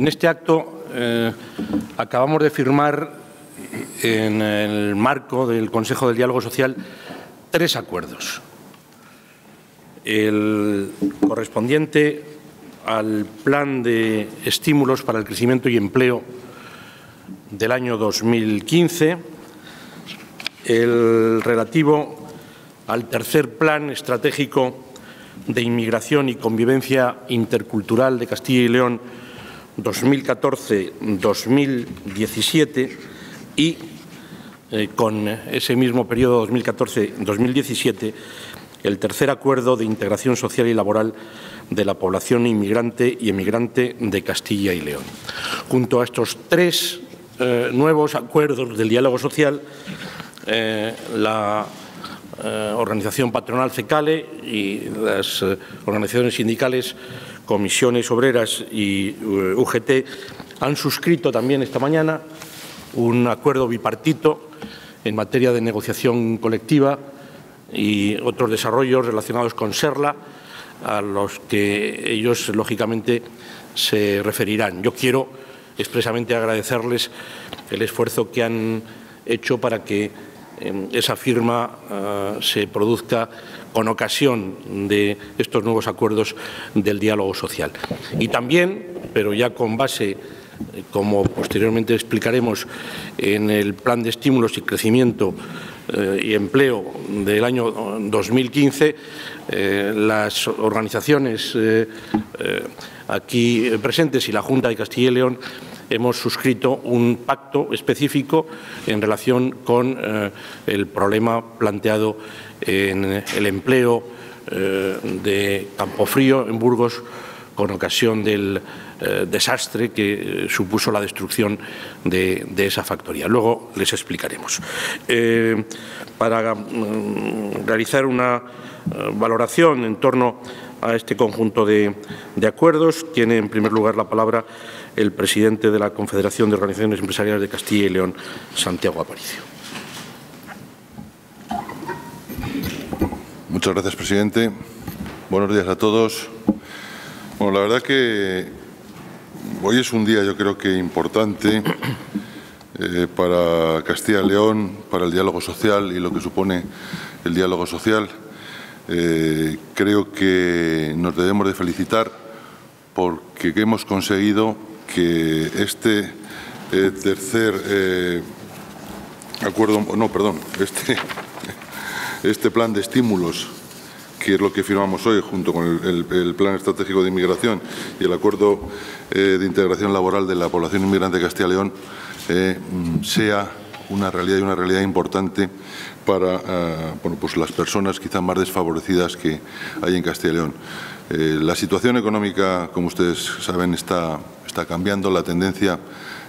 En este acto acabamos de firmar, en el marco del Consejo del Diálogo Social, 3 acuerdos. El correspondiente al Plan de Estímulos para el Crecimiento y Empleo del año 2015, el relativo al tercer Plan Estratégico de Inmigración y Convivencia Intercultural de Castilla y León 2014-2017 y con ese mismo periodo 2014-2017 el tercer acuerdo de integración social y laboral de la población inmigrante y emigrante de Castilla y León. Junto a estos 3 nuevos acuerdos del diálogo social, la organización patronal CECALE y las organizaciones sindicales, Comisiones Obreras y UGT han suscrito también esta mañana un acuerdo bipartito en materia de negociación colectiva y otros desarrollos relacionados con SERLA, a los que ellos, lógicamente, se referirán. Yo quiero expresamente agradecerles el esfuerzo que han hecho para que esa firma se produzca con ocasión de estos nuevos acuerdos del diálogo social. Y también, pero ya con base, como posteriormente explicaremos, en el Plan de Estímulos y Crecimiento y Empleo del año 2015, las organizaciones aquí presentes y la Junta de Castilla y León hemos suscrito un pacto específico en relación con el problema planteado en el empleo de Campofrío, en Burgos, con ocasión del desastre que supuso la destrucción de esa factoría. Luego les explicaremos. Para realizar una valoración en torno a este conjunto de acuerdos, tiene en primer lugar la palabra el presidente de la Confederación de Organizaciones Empresariales de Castilla y León, Santiago Aparicio. Muchas gracias, presidente. Buenos días a todos. Bueno, la verdad que hoy es un día, yo creo que importante para Castilla y León, para el diálogo social y lo que supone el diálogo social. Creo que nos debemos de felicitar porque hemos conseguido que este este plan de estímulos, que es lo que firmamos hoy junto con el Plan Estratégico de Inmigración y el Acuerdo de Integración Laboral de la Población Inmigrante de Castilla y León, sea una realidad y una realidad importante para bueno, pues las personas quizás más desfavorecidas que hay en Castilla y León. La situación económica, como ustedes saben, está cambiando, la tendencia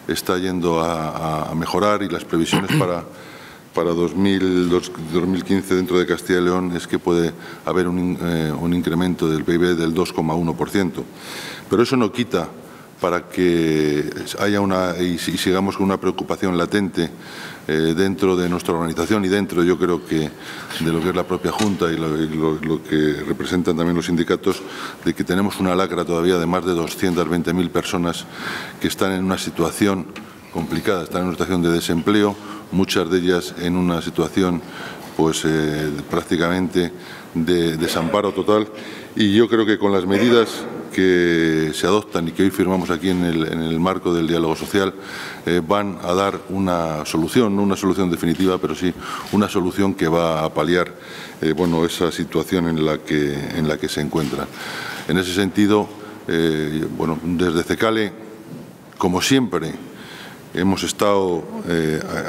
está yendo a mejorar y las previsiones para 2015 dentro de Castilla y León es que puede haber un incremento del PIB del 2,1%. Pero eso no quita para que haya y sigamos con una preocupación latente dentro de nuestra organización y dentro, yo creo que, de lo que es la propia Junta y lo que representan también los sindicatos, de que tenemos una lacra todavía de más de 220.000 personas que están en una situación complicada, están en una situación de desempleo, muchas de ellas en una situación pues prácticamente de desamparo total, y yo creo que con las medidas que se adoptan y que hoy firmamos aquí en el marco del diálogo social van a dar una solución, no una solución definitiva, pero sí una solución que va a paliar bueno, esa situación en la que se encuentran. En ese sentido, bueno, desde CECALE, como siempre, hemos estado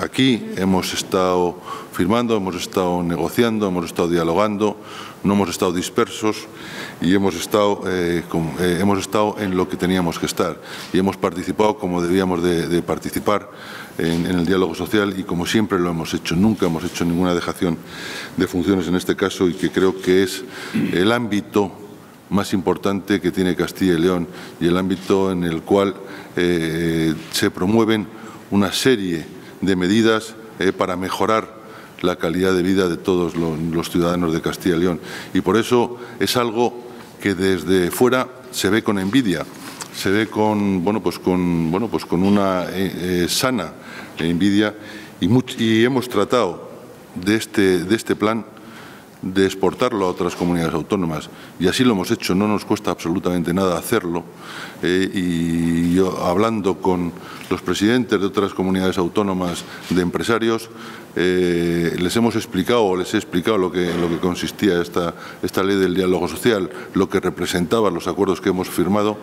aquí, hemos estado firmando, hemos estado negociando, hemos estado dialogando, no hemos estado dispersos y hemos estado en lo que teníamos que estar y hemos participado como debíamos de participar en el diálogo social y como siempre lo hemos hecho. Nunca hemos hecho ninguna dejación de funciones en este caso y que creo que es el ámbito más importante que tiene Castilla y León y el ámbito en el cual se promueven una serie de medidas para mejorar la calidad de vida de todos los ciudadanos de Castilla y León. Y por eso es algo que desde fuera se ve con envidia, se dé con una sana envidia, y hemos tratado de este plan de exportarlo a otras comunidades autónomas, y así lo hemos hecho. No nos cuesta absolutamente nada hacerlo, y yo, hablando con los presidentes de otras comunidades autónomas de empresarios, les hemos explicado, o les he explicado lo que consistía esta ley del diálogo social, lo que representaba los acuerdos que hemos firmado.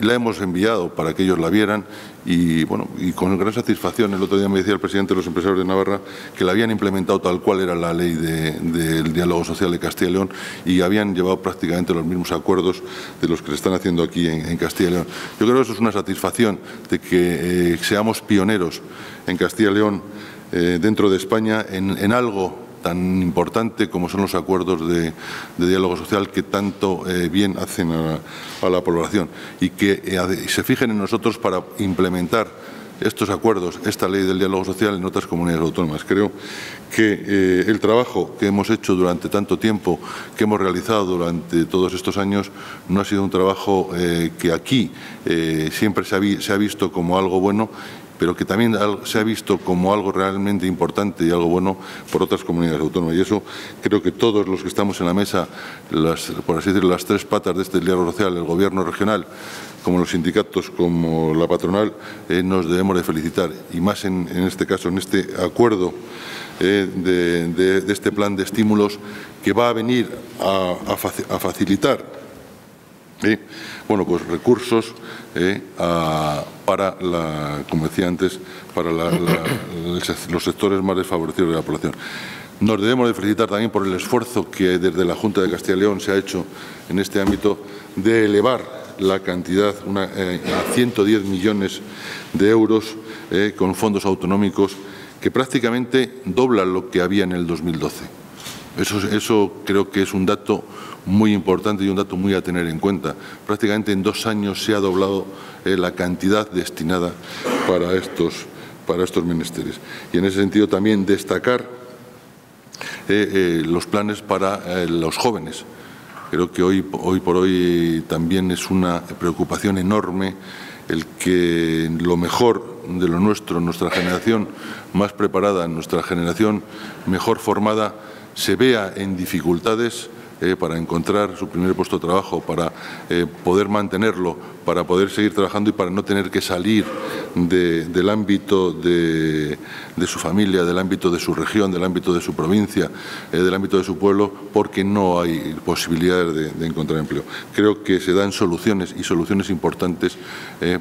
La hemos enviado para que ellos la vieran y, bueno, y con gran satisfacción. El otro día me decía el presidente de los empresarios de Navarra que la habían implementado tal cual era la ley del diálogo social de Castilla y León, y habían llevado prácticamente los mismos acuerdos de los que se están haciendo aquí en Castilla y León. Yo creo que eso es una satisfacción de que seamos pioneros en Castilla y León, dentro de España, en algo tan importante como son los acuerdos de diálogo social, que tanto bien hacen a la población, y que se fijen en nosotros para implementar estos acuerdos, esta ley del diálogo social en otras comunidades autónomas. Creo que el trabajo que hemos hecho durante tanto tiempo, que hemos realizado durante todos estos años, no ha sido un trabajo que aquí siempre se ha visto como algo bueno, pero que también se ha visto como algo realmente importante y algo bueno por otras comunidades autónomas. Y eso creo que todos los que estamos en la mesa, por así decirlo, las tres patas de este diálogo social, el Gobierno regional, como los sindicatos, como la patronal, nos debemos de felicitar. Y más en este caso, en este acuerdo de este plan de estímulos, que va a venir a facilitar bueno, pues recursos para la, como decía antes, para los sectores más desfavorecidos de la población. Nos debemos de felicitar también por el esfuerzo que desde la Junta de Castilla y León se ha hecho en este ámbito de elevar la cantidad a 110 millones de euros con fondos autonómicos, que prácticamente dobla lo que había en el 2012. Eso creo que es un dato muy importante y un dato muy a tener en cuenta. Prácticamente en 2 años se ha doblado la cantidad destinada para estos ministerios. Y en ese sentido también destacar los planes para los jóvenes. Creo que hoy por hoy también es una preocupación enorme el que lo mejor de lo nuestro, nuestra generación más preparada, nuestra generación mejor formada, se vea en dificultades para encontrar su primer puesto de trabajo, para poder mantenerlo, para poder seguir trabajando y para no tener que salir del ámbito de su familia, del ámbito de su región, del ámbito de su provincia, del ámbito de su pueblo, porque no hay posibilidades de encontrar empleo. Creo que se dan soluciones, y soluciones importantes,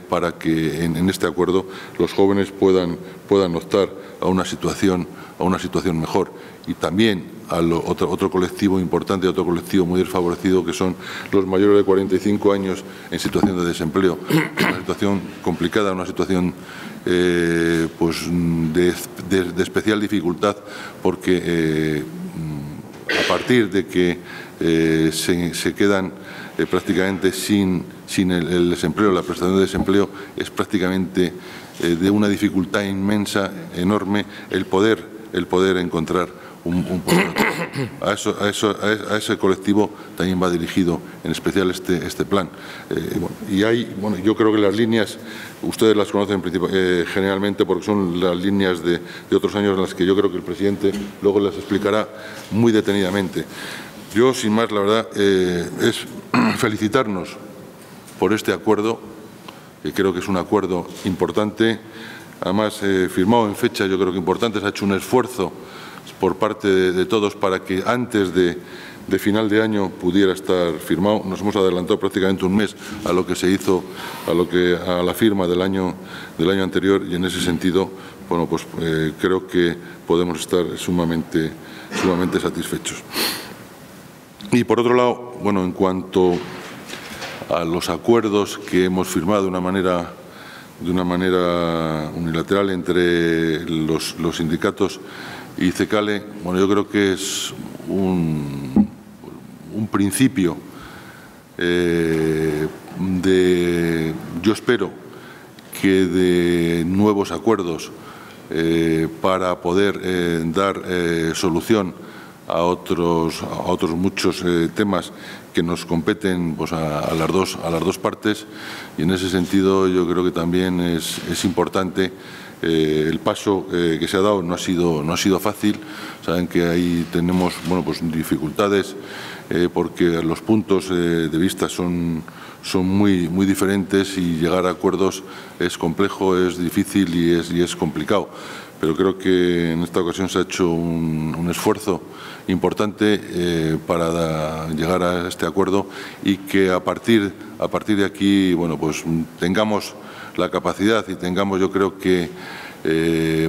para que en este acuerdo los jóvenes puedan optar a una situación mejor. Y también a otro colectivo importante, otro colectivo muy desfavorecido, que son los mayores de 45 años en situación de desempleo. Una situación complicada, una situación pues de especial dificultad, porque a partir de que se quedan prácticamente sin el desempleo, la prestación de desempleo, es prácticamente de una dificultad inmensa, enorme, el poder encontrar un contrato. A ese colectivo también va dirigido, en especial, este plan. Yo creo que las líneas, ustedes las conocen generalmente porque son las líneas de otros años, en las que yo creo que el presidente luego las explicará muy detenidamente. Yo, sin más, la verdad, es felicitarnos por este acuerdo, que creo que es un acuerdo importante, además firmado en fecha, yo creo que importante. Se ha hecho un esfuerzo por parte de todos para que antes de final de año pudiera estar firmado. Nos hemos adelantado prácticamente un mes a lo que se hizo, a la firma del año anterior, y en ese sentido, bueno, pues creo que podemos estar sumamente satisfechos. Y por otro lado, bueno, en cuanto a los acuerdos que hemos firmado de una manera unilateral entre los sindicatos y CECALE, bueno, yo creo que es un principio yo espero que de nuevos acuerdos para poder dar solución a otros muchos temas que nos competen, pues, a las dos partes, y en ese sentido yo creo que también es importante el paso que se ha dado. No ha sido fácil. Saben que ahí tenemos, bueno, pues dificultades porque los puntos de vista son muy diferentes y llegar a acuerdos es complejo, es difícil y es complicado. Pero creo que en esta ocasión se ha hecho un esfuerzo importante para llegar a este acuerdo, y que a partir de aquí, bueno, pues tengamos la capacidad y tengamos, yo creo que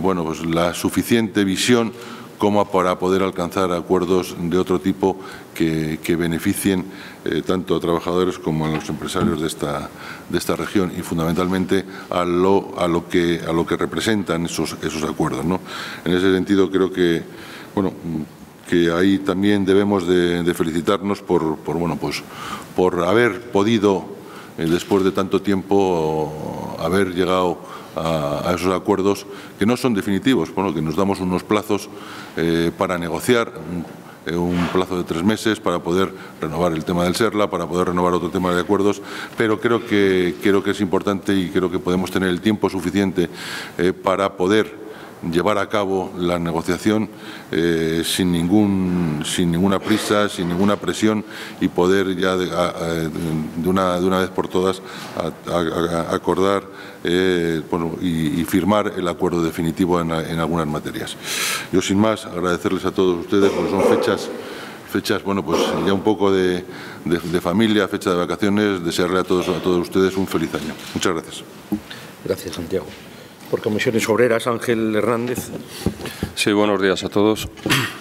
bueno, pues la suficiente visión como para poder alcanzar acuerdos de otro tipo que beneficien tanto a trabajadores como a los empresarios de esta región, y fundamentalmente a lo que representan esos acuerdos, ¿no? En ese sentido creo que, bueno, que ahí también debemos de felicitarnos por bueno, pues por haber podido, después de tanto tiempo, haber llegado a esos acuerdos que no son definitivos, bueno, que nos damos unos plazos para negociar, un plazo de 3 meses para poder renovar el tema del SERLA, para poder renovar otro tema de acuerdos, pero creo que es importante, y creo que podemos tener el tiempo suficiente para poder llevar a cabo la negociación sin ninguna prisa, sin ninguna presión, y poder ya de una vez por todas acordar bueno, y firmar el acuerdo definitivo en algunas materias. Yo, sin más, agradecerles a todos ustedes, porque son fechas, bueno, pues ya un poco de familia, fecha de vacaciones. Desearle a todos ustedes un feliz año. Muchas gracias. Gracias, Santiago. Por Comisiones Obreras, Ángel Hernández. Sí, buenos días a todos,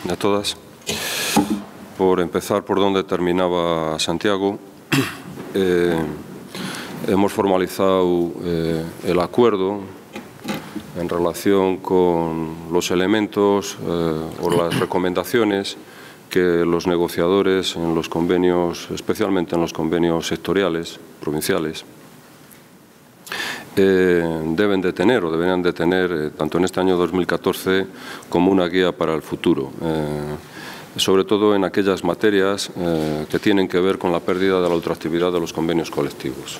a todas. Por empezar por donde terminaba Santiago, hemos formalizado el acuerdo en relación con los elementos o las recomendaciones que los negociadores en los convenios, especialmente en los convenios sectoriales, provinciales, deben de tener o deberían de tener, tanto en este año 2014 como una guía para el futuro, sobre todo en aquellas materias que tienen que ver con la pérdida de la ultraactividad de los convenios colectivos,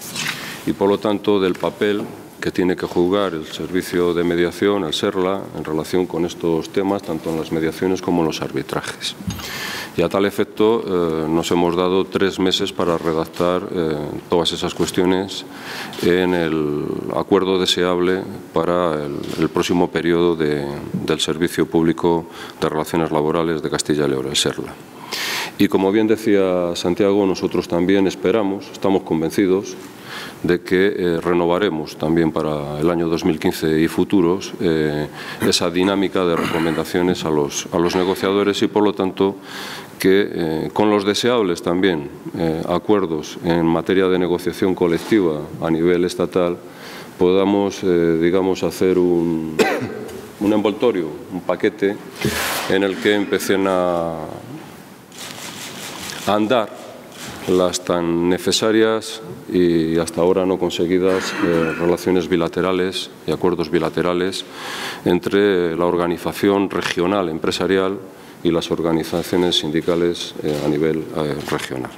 y por lo tanto del papel que tiene que jugar el servicio de mediación, el SERLA, en relación con estos temas, tanto en las mediaciones como en los arbitrajes. Y a tal efecto nos hemos dado 3 meses para redactar todas esas cuestiones en el acuerdo deseable para el próximo periodo del Servicio Público de Relaciones Laborales de Castilla y León, el SERLA. Y como bien decía Santiago, nosotros también esperamos, estamos convencidos de que renovaremos también para el año 2015 y futuros esa dinámica de recomendaciones a los negociadores, y por lo tanto que con los deseables también acuerdos en materia de negociación colectiva a nivel estatal podamos, digamos, hacer un envoltorio, un paquete en el que empecen a andar las tan necesarias y hasta ahora no conseguidas relaciones bilaterales y acuerdos bilaterales entre la organización regional empresarial y las organizaciones sindicales a nivel regional.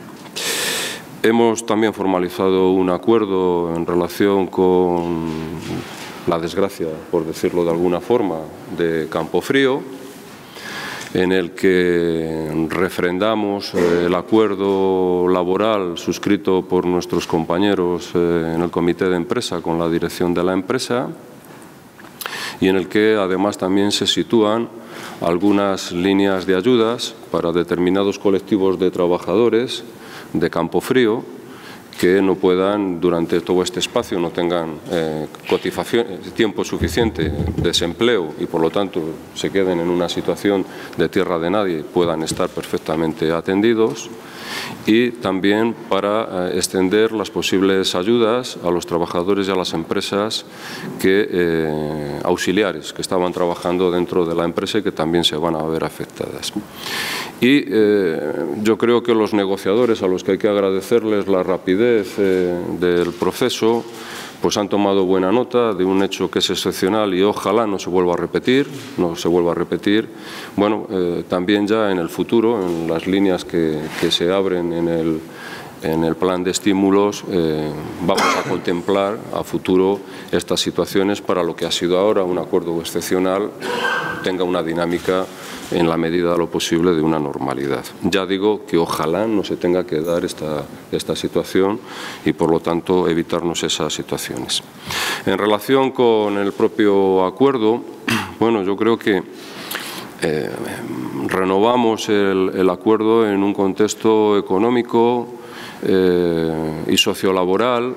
Hemos también formalizado un acuerdo en relación con la desgracia, por decirlo de alguna forma, de Campofrío, en el que refrendamos el acuerdo laboral suscrito por nuestros compañeros en el comité de empresa con la dirección de la empresa, y en el que además también se sitúan algunas líneas de ayudas para determinados colectivos de trabajadores de Campofrío que no puedan, durante todo este espacio, no tengan tiempo suficiente, desempleo, y por lo tanto se queden en una situación de tierra de nadie, puedan estar perfectamente atendidos, y también para extender las posibles ayudas a los trabajadores y a las empresas que, auxiliares que estaban trabajando dentro de la empresa y que también se van a ver afectadas. Y yo creo que los negociadores, a los que hay que agradecerles la rapidez del proceso, pues han tomado buena nota de un hecho que es excepcional y ojalá no se vuelva a repetir, Bueno, también ya en el futuro, en las líneas que se abren en el plan de estímulos, vamos a contemplar a futuro estas situaciones para lo que ha sido ahora un acuerdo excepcional, tenga una dinámica en la medida de lo posible de una normalidad. Ya digo que ojalá no se tenga que dar esta situación y, por lo tanto, evitarnos esas situaciones. En relación con el propio acuerdo, bueno, yo creo que renovamos el acuerdo en un contexto económico y sociolaboral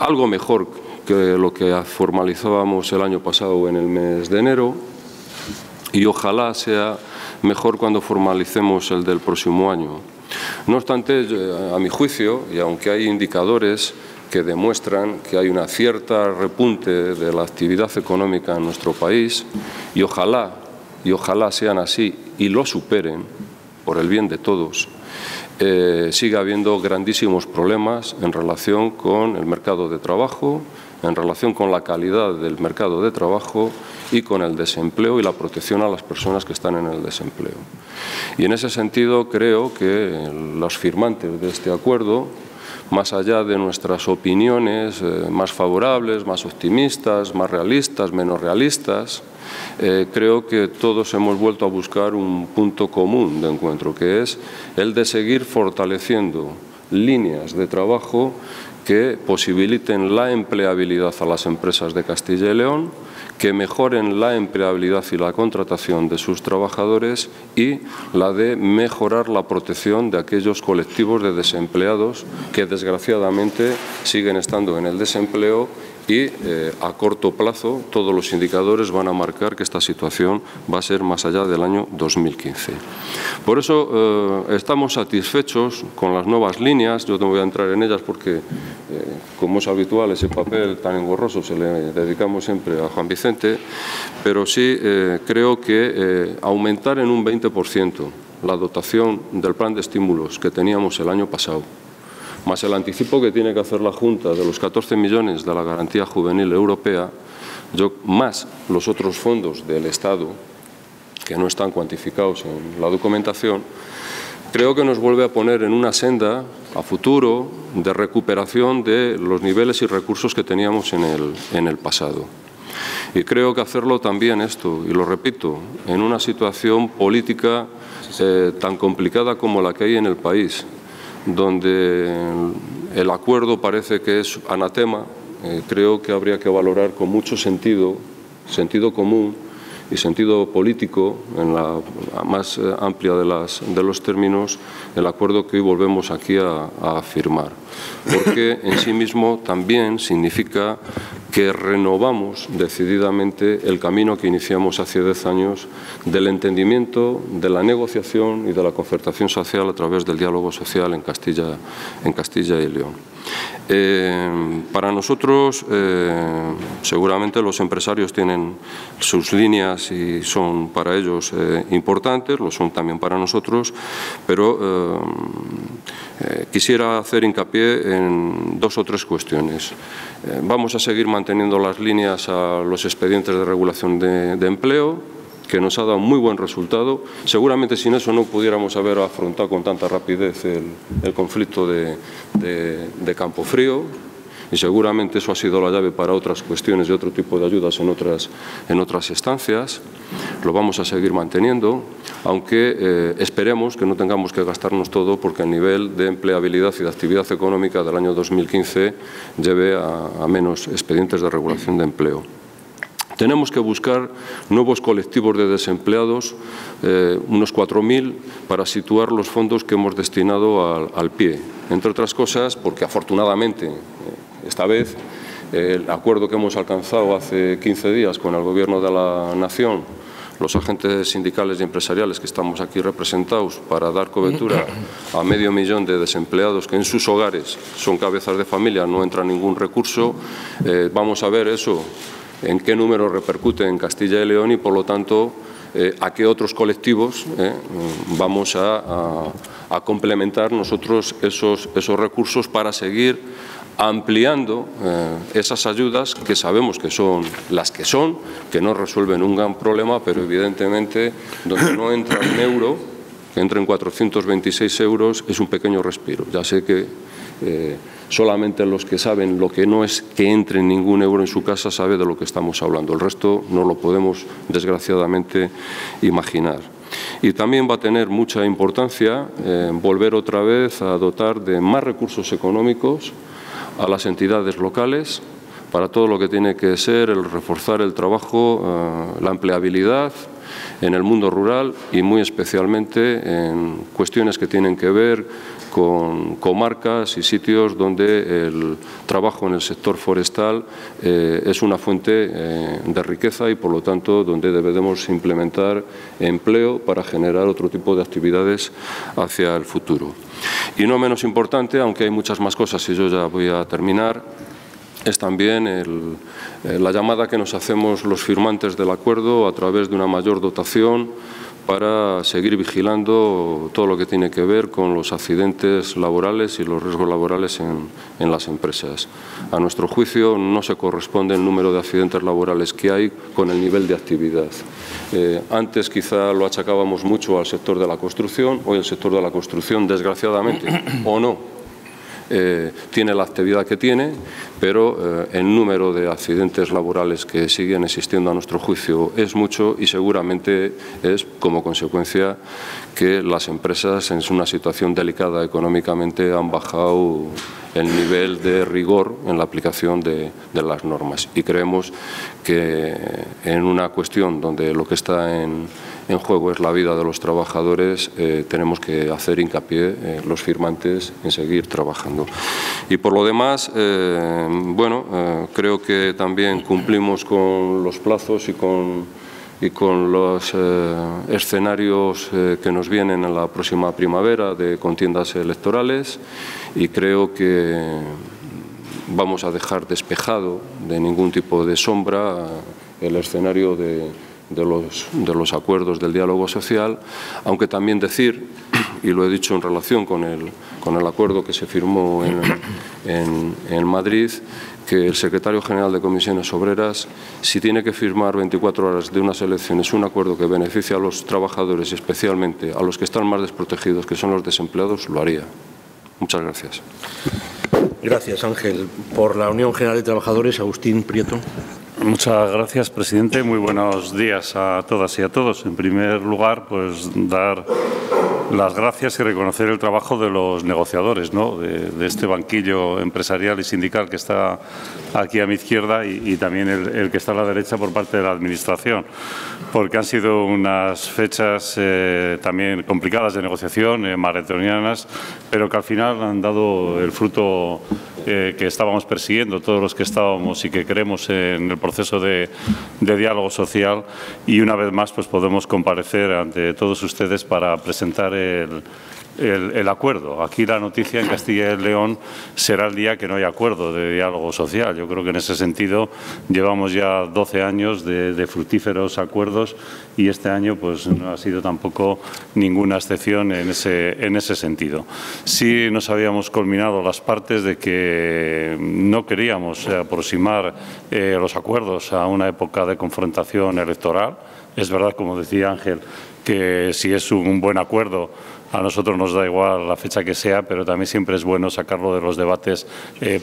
algo mejor que lo que formalizábamos el año pasado en el mes de enero, y ojalá sea mejor cuando formalicemos el del próximo año. No obstante, a mi juicio, y aunque hay indicadores que demuestran que hay una cierta repunte de la actividad económica en nuestro país, y ojalá sean así y lo superen por el bien de todos, sigue habiendo grandísimos problemas en relación con el mercado de trabajo, en relación con la calidad del mercado de trabajo y con el desempleo y la protección a las personas que están en el desempleo. Y en ese sentido creo que los firmantes de este acuerdo, más allá de nuestras opiniones más favorables, más optimistas, más realistas, menos realistas, creo que todos hemos vuelto a buscar un punto común de encuentro, que es el de seguir fortaleciendo líneas de trabajo que posibiliten la empleabilidad a las empresas de Castilla y León, que mejoren la empleabilidad y la contratación de sus trabajadores y la de mejorar la protección de aquellos colectivos de desempleados que desgraciadamente siguen estando en el desempleo y a corto plazo todos los indicadores van a marcar que esta situación va a ser más allá del año 2015. Por eso estamos satisfechos con las nuevas líneas. Yo no voy a entrar en ellas porque, como es habitual, ese papel tan engorroso se le dedicamos siempre a Juan Vicente, pero sí creo que aumentar en un 20% la dotación del plan de estímulos que teníamos el año pasado, más el anticipo que tiene que hacer la Junta de los 14 millones de la Garantía Juvenil Europea, más los otros fondos del Estado, que no están cuantificados en la documentación, creo que nos vuelve a poner en una senda a futuro de recuperación de los niveles y recursos que teníamos en el pasado. Y creo que hacerlo también esto, y lo repito, en una situación política tan complicada como la que hay en el país, donde el acuerdo parece que es anatema, creo que habría que valorar con mucho sentido común y sentido político, en la más amplia de los términos, el acuerdo que hoy volvemos aquí a firmar. Porque en sí mismo también significa que renovamos decididamente el camino que iniciamos hace 10 años del entendimiento, de la negociación y de la concertación social a través del diálogo social en Castilla y León. Para nosotros, seguramente los empresarios tienen sus líneas y son para ellos importantes, lo son también para nosotros, pero quisiera hacer hincapié en 2 o 3 cuestiones. Vamos a seguir manteniendo las líneas a los expedientes de regulación de empleo, que nos ha dado muy buen resultado. Seguramente sin eso no pudiéramos haber afrontado con tanta rapidez el conflicto de Campofrío, y seguramente eso ha sido la llave para otras cuestiones y otro tipo de ayudas en otras estancias. Lo vamos a seguir manteniendo, aunque esperemos que no tengamos que gastarnos todo porque el nivel de empleabilidad y de actividad económica del año 2015 lleve a menos expedientes de regulación de empleo. Tenemos que buscar nuevos colectivos de desempleados, unos 4.000, para situar los fondos que hemos destinado al PIE. Entre otras cosas, porque afortunadamente, esta vez, el acuerdo que hemos alcanzado hace 15 días con el Gobierno de la Nación, los agentes sindicales y empresariales que estamos aquí representados para dar cobertura a 500.000 de desempleados que en sus hogares son cabezas de familia, no entra ningún recurso, vamos a ver eso, en qué número repercute en Castilla y León y, por lo tanto, a qué otros colectivos vamos a complementar nosotros esos recursos para seguir ampliando esas ayudas que sabemos que son las que son, que no resuelven un gran problema, pero evidentemente donde no entra un euro, que entra en 426 euros, es un pequeño respiro. Ya sé que solamente los que saben lo que no es que entre ningún euro en su casa sabe de lo que estamos hablando. El resto no lo podemos, desgraciadamente, imaginar. Y también va a tener mucha importancia volver otra vez a dotar de más recursos económicos a las entidades locales para todo lo que tiene que ser el reforzar el trabajo, la empleabilidad en el mundo rural y muy especialmente en cuestiones que tienen que ver con comarcas y sitios donde el trabajo en el sector forestal es una fuente de riqueza y, por lo tanto, donde debemos implementar empleo para generar otro tipo de actividades hacia el futuro. Y no menos importante, aunque hay muchas más cosas y yo ya voy a terminar, es también la llamada que nos hacemos los firmantes del acuerdo a través de una mayor dotación para seguir vigilando todo lo que tiene que ver con los accidentes laborales y los riesgos laborales en las empresas. A nuestro juicio no se corresponde el número de accidentes laborales que hay con el nivel de actividad. Antes quizá lo achacábamos mucho al sector de la construcción, hoy el sector de la construcción, desgraciadamente, o no, tiene la actividad que tiene, pero el número de accidentes laborales que siguen existiendo a nuestro juicio es mucho y seguramente es como consecuencia que las empresas en una situación delicada económicamente han bajado el nivel de rigor en la aplicación de las normas. Y creemos que en una cuestión donde lo que está en juego es la vida de los trabajadores, tenemos que hacer hincapié los firmantes en seguir trabajando. Y por lo demás, creo que también cumplimos con los plazos y con los escenarios que nos vienen en la próxima primavera de contiendas electorales y creo que vamos a dejar despejado de ningún tipo de sombra el escenario de los acuerdos del diálogo social, aunque también decir, y lo he dicho en relación con el acuerdo que se firmó en Madrid, que el secretario general de Comisiones Obreras, si tiene que firmar 24 horas de unas elecciones un acuerdo que beneficie a los trabajadores y especialmente a los que están más desprotegidos, que son los desempleados, lo haría. Muchas gracias. Gracias, Ángel. Por la Unión General de Trabajadores, Agustín Prieto. Muchas gracias, presidente. Muy buenos días a todas y a todos. En primer lugar, pues dar las gracias y reconocer el trabajo de los negociadores, ¿no? de este banquillo empresarial y sindical que está aquí a mi izquierda y también el que está a la derecha por parte de la Administración, porque han sido unas fechas también complicadas de negociación, maratonianas, pero que al final han dado el fruto que estábamos persiguiendo todos los que estábamos y que creemos en el proceso de diálogo social y una vez más pues podemos comparecer ante todos ustedes para presentar el acuerdo. Aquí la noticia en Castilla y León será el día que no hay acuerdo de diálogo social. Yo creo que en ese sentido llevamos ya 12 años de fructíferos acuerdos y este año pues no ha sido tampoco ninguna excepción en ese sentido. Sí nos habíamos culminado las partes de que no queríamos aproximar los acuerdos a una época de confrontación electoral. Es verdad, como decía Ángel, que si es un buen acuerdo a nosotros nos da igual la fecha que sea, pero también siempre es bueno sacarlo de los debates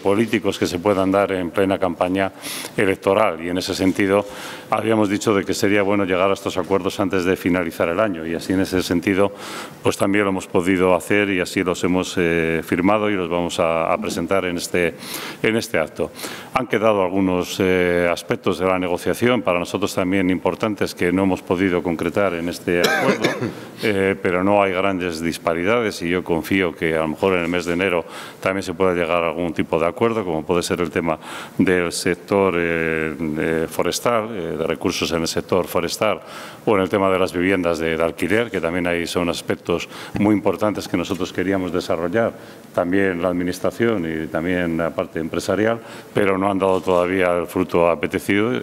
políticos que se puedan dar en plena campaña electoral. Y en ese sentido habíamos dicho de que sería bueno llegar a estos acuerdos antes de finalizar el año. Y así en ese sentido pues también lo hemos podido hacer y así los hemos firmado y los vamos a presentar en este acto. Han quedado algunos aspectos de la negociación para nosotros también importantes que no hemos podido concretar en este acuerdo, pero no hay grandes disparidades y yo confío que a lo mejor en el mes de enero también se pueda llegar a algún tipo de acuerdo, como puede ser el tema del sector forestal, de recursos en el sector forestal o en el tema de las viviendas de alquiler, que también ahí son aspectos muy importantes que nosotros queríamos desarrollar, también la Administración y también la parte empresarial, pero no han dado todavía el fruto apetecido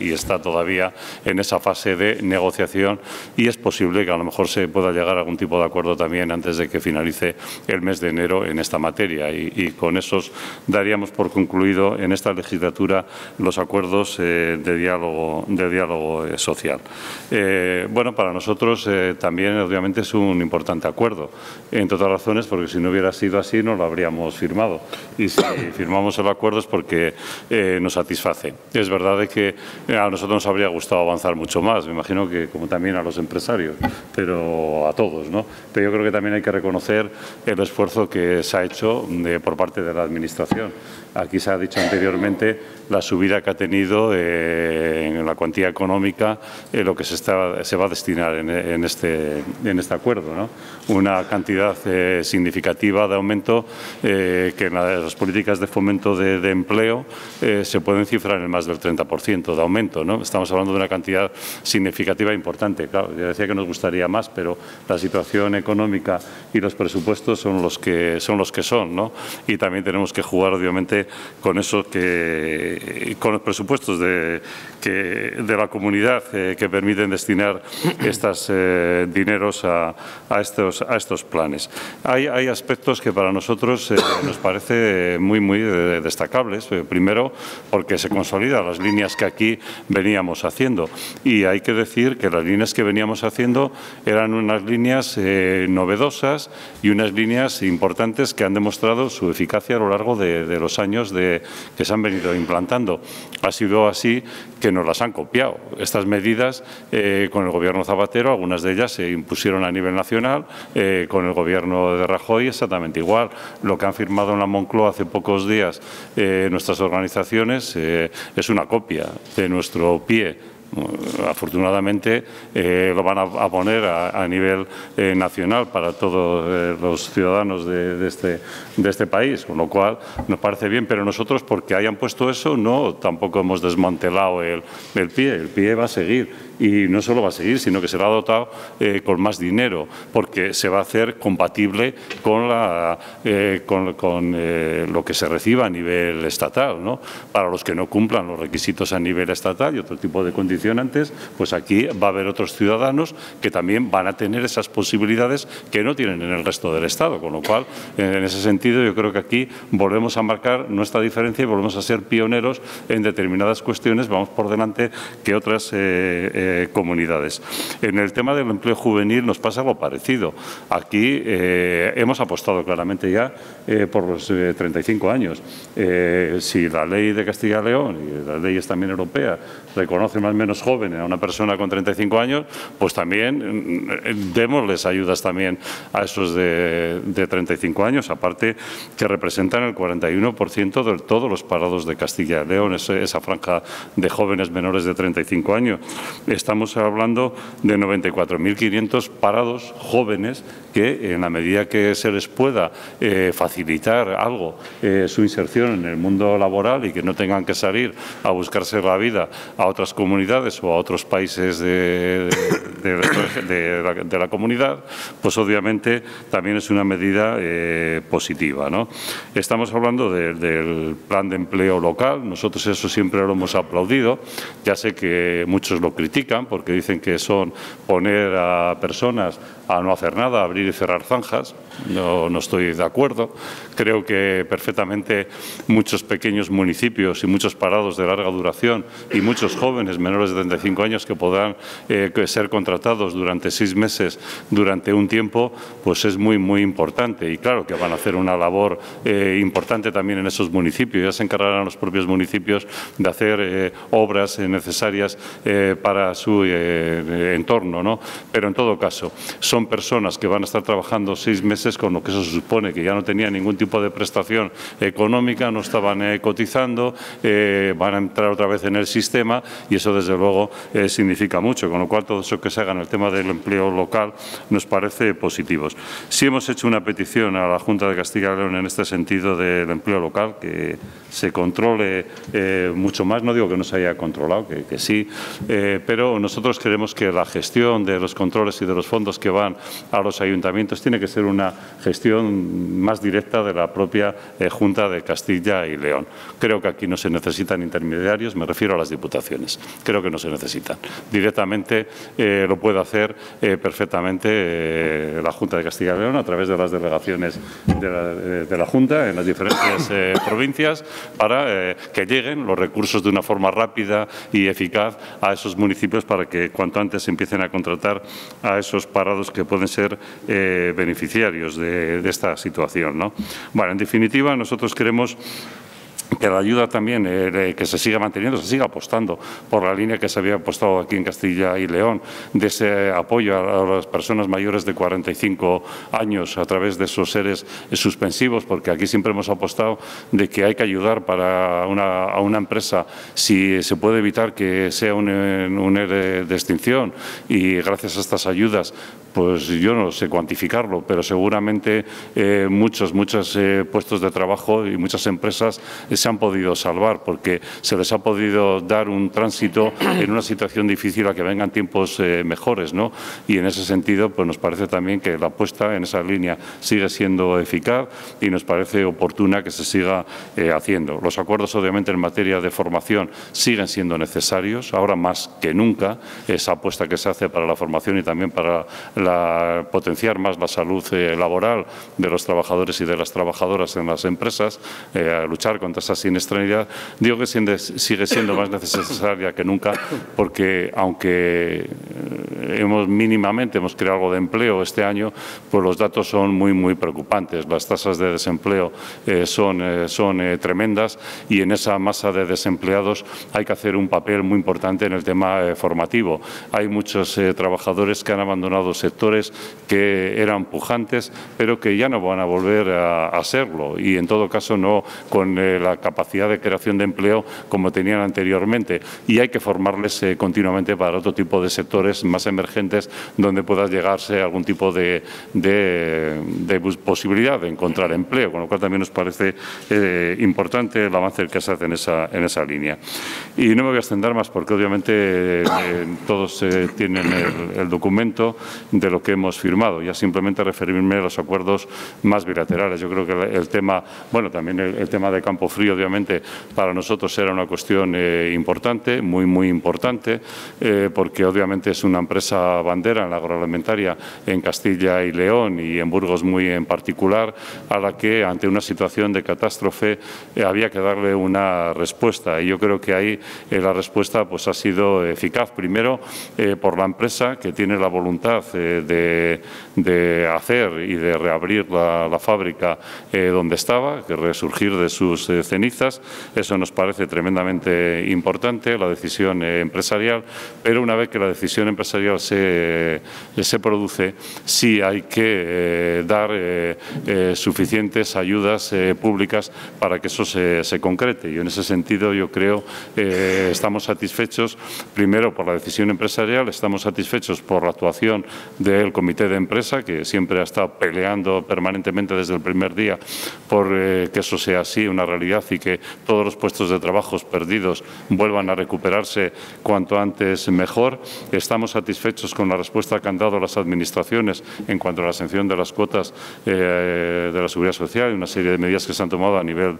y está todavía en esa fase de negociación y es posible que a lo mejor se pueda llegar a algún tipo de acuerdo también antes de que finalice el mes de enero en esta materia. Y con esos daríamos por concluido en esta legislatura los acuerdos de diálogo social. Bueno, para nosotros también obviamente es un importante acuerdo, entre otras razones porque si no hubiera sido así no lo habríamos firmado. Y si firmamos el acuerdo es porque nos satisface. Es verdad de que a nosotros nos habría gustado avanzar mucho más, me imagino que como también a los empresarios, pero a todos, ¿no? Pero yo creo que también hay que reconocer el esfuerzo que se ha hecho por parte de la Administración. Aquí se ha dicho anteriormente la subida que ha tenido en la cuantía económica lo que se va a destinar en este acuerdo, ¿no? Una cantidad significativa de aumento que en las políticas de fomento de empleo se pueden cifrar en más del 30% de aumento, ¿no? Estamos hablando de una cantidad significativa e importante. Claro, yo decía que nos gustaría más, pero la situación económica y los presupuestos son los que son, ¿no? Y también tenemos que jugar, obviamente, con los presupuestos de la comunidad que permiten destinar estos dineros a estos planes. Hay aspectos que para nosotros nos parece muy destacables. Primero, porque se consolidan las líneas que aquí veníamos haciendo. Y hay que decir que las líneas que veníamos haciendo eran unas líneas novedosas y unas líneas importantes que han demostrado su eficacia a lo largo de los años que se han venido implantando. Ha sido así que nos las han copiado. Estas medidas con el Gobierno Zapatero, algunas de ellas se impusieron a nivel nacional, con el Gobierno de Rajoy exactamente igual. Lo que han firmado en la Moncloa hace pocos días nuestras organizaciones es una copia de nuestro PIE. Afortunadamente lo van a poner a nivel nacional para todos los ciudadanos de este país, con lo cual nos parece bien, pero nosotros porque hayan puesto eso no tampoco hemos desmantelado el PIE. El PIE va a seguir y no solo va a seguir, sino que será dotado con más dinero porque se va a hacer compatible con lo que se reciba a nivel estatal, ¿no? Para los que no cumplan los requisitos a nivel estatal y otro tipo de condiciones antes, pues aquí va a haber otros ciudadanos que también van a tener esas posibilidades que no tienen en el resto del Estado, con lo cual, en ese sentido, yo creo que aquí volvemos a marcar nuestra diferencia y volvemos a ser pioneros en determinadas cuestiones, vamos por delante que otras comunidades. En el tema del empleo juvenil nos pasa algo parecido. Aquí hemos apostado claramente ya por los 35 años. Si la ley de Castilla y León y las leyes también europeas reconocen más o menos joven a una persona con 35 años, pues también démosles ayudas también a esos de 35 años, aparte que representan el 41% de todos los parados de Castilla y León, esa franja de jóvenes menores de 35 años. Estamos hablando de 94.500 parados jóvenes que, en la medida que se les pueda facilitar algo su inserción en el mundo laboral y que no tengan que salir a buscarse la vida a otras comunidades o a otros países de la comunidad, pues obviamente también es una medida positiva, ¿no? Estamos hablando del plan de empleo local, nosotros eso siempre lo hemos aplaudido, ya sé que muchos lo critican porque dicen que son poner a personas a no hacer nada, a abrir y cerrar zanjas, no estoy de acuerdo, creo que perfectamente muchos pequeños municipios y muchos parados de larga duración y muchos jóvenes menores de 35 años que podrán ser contratados durante 6 meses, durante un tiempo, pues es muy importante y claro que van a hacer una labor importante también en esos municipios, ya se encargarán los propios municipios de hacer obras necesarias para su entorno, ¿no? Pero en todo caso, son personas que van a estar trabajando 6 meses, con lo que eso supone que ya no tenían ningún tipo de prestación económica, no estaban cotizando, van a entrar otra vez en el sistema y eso desde luego significa mucho, con lo cual todo eso que se haga en el tema del empleo local nos parece positivo. Sí hemos hecho una petición a la Junta de Castilla y León en este sentido del empleo local, que se controle mucho más, no digo que no se haya controlado, que sí, pero Pero nosotros creemos que la gestión de los controles y de los fondos que van a los ayuntamientos tiene que ser una gestión más directa de la propia Junta de Castilla y León. Creo que aquí no se necesitan intermediarios, me refiero a las diputaciones. Creo que no se necesitan. Directamente lo puede hacer perfectamente la Junta de Castilla y León a través de las delegaciones de la Junta en las diferentes provincias para que lleguen los recursos de una forma rápida y eficaz a esos municipios para que cuanto antes empiecen a contratar a esos parados que pueden ser beneficiarios de esta situación, ¿no? Bueno, en definitiva, nosotros queremos que la ayuda también que se siga manteniendo, se siga apostando por la línea que se había apostado aquí en Castilla y León, de ese apoyo a las personas mayores de 45 años a través de esos seres suspensivos, porque aquí siempre hemos apostado de que hay que ayudar para a una empresa si se puede evitar que sea un ERE de extinción, y gracias a estas ayudas, pues yo no sé cuantificarlo, pero seguramente muchos puestos de trabajo y muchas empresas se han podido salvar porque se les ha podido dar un tránsito en una situación difícil a que vengan tiempos mejores, ¿no? Y en ese sentido, pues nos parece también que la apuesta en esa línea sigue siendo eficaz y nos parece oportuna que se siga haciendo. Los acuerdos, obviamente, en materia de formación siguen siendo necesarios, ahora más que nunca, esa apuesta que se hace para la formación y también para potenciar más la salud laboral de los trabajadores y de las trabajadoras en las empresas, luchar contra esa siniestralidad, digo que sigue siendo más necesaria que nunca, porque aunque mínimamente hemos creado algo de empleo este año, pues los datos son muy preocupantes. Las tasas de desempleo son tremendas y en esa masa de desempleados hay que hacer un papel muy importante en el tema formativo. Hay muchos trabajadores que han abandonado sectores que eran pujantes, pero que ya no van a volver a serlo y, en todo caso, no con la capacidad de creación de empleo como tenían anteriormente, y hay que formarles continuamente para otro tipo de sectores más emergentes donde pueda llegarse algún tipo de posibilidad de encontrar empleo, con lo cual también nos parece importante el avance que se hace en esa línea. Y no me voy a extender más porque obviamente todos tienen el documento de lo que hemos firmado. Ya simplemente referirme a los acuerdos más bilaterales. Yo creo que el tema, bueno, también el tema de Campofrío, obviamente, para nosotros era una cuestión importante, muy importante, porque obviamente es una empresa bandera en la agroalimentaria en Castilla y León y en Burgos muy en particular, a la que ante una situación de catástrofe había que darle una respuesta. Y yo creo que ahí la respuesta pues ha sido eficaz. Primero, por la empresa, que tiene la voluntad de hacer y de reabrir la fábrica donde estaba, que resurgir de sus cenizas. Eso nos parece tremendamente importante, la decisión empresarial, pero una vez que la decisión empresarial se produce, sí hay que dar suficientes ayudas públicas para que eso se concrete. Y en ese sentido yo creo estamos satisfechos, primero por la decisión empresarial, estamos satisfechos por la actuación del comité de empresa, que siempre ha estado peleando permanentemente desde el primer día por que eso sea así, una realidad, y que todos los puestos de trabajo perdidos vuelvan a recuperarse cuanto antes mejor. Estamos satisfechos con la respuesta que han dado las administraciones en cuanto a la exención de las cuotas de la seguridad social y una serie de medidas que se han tomado a nivel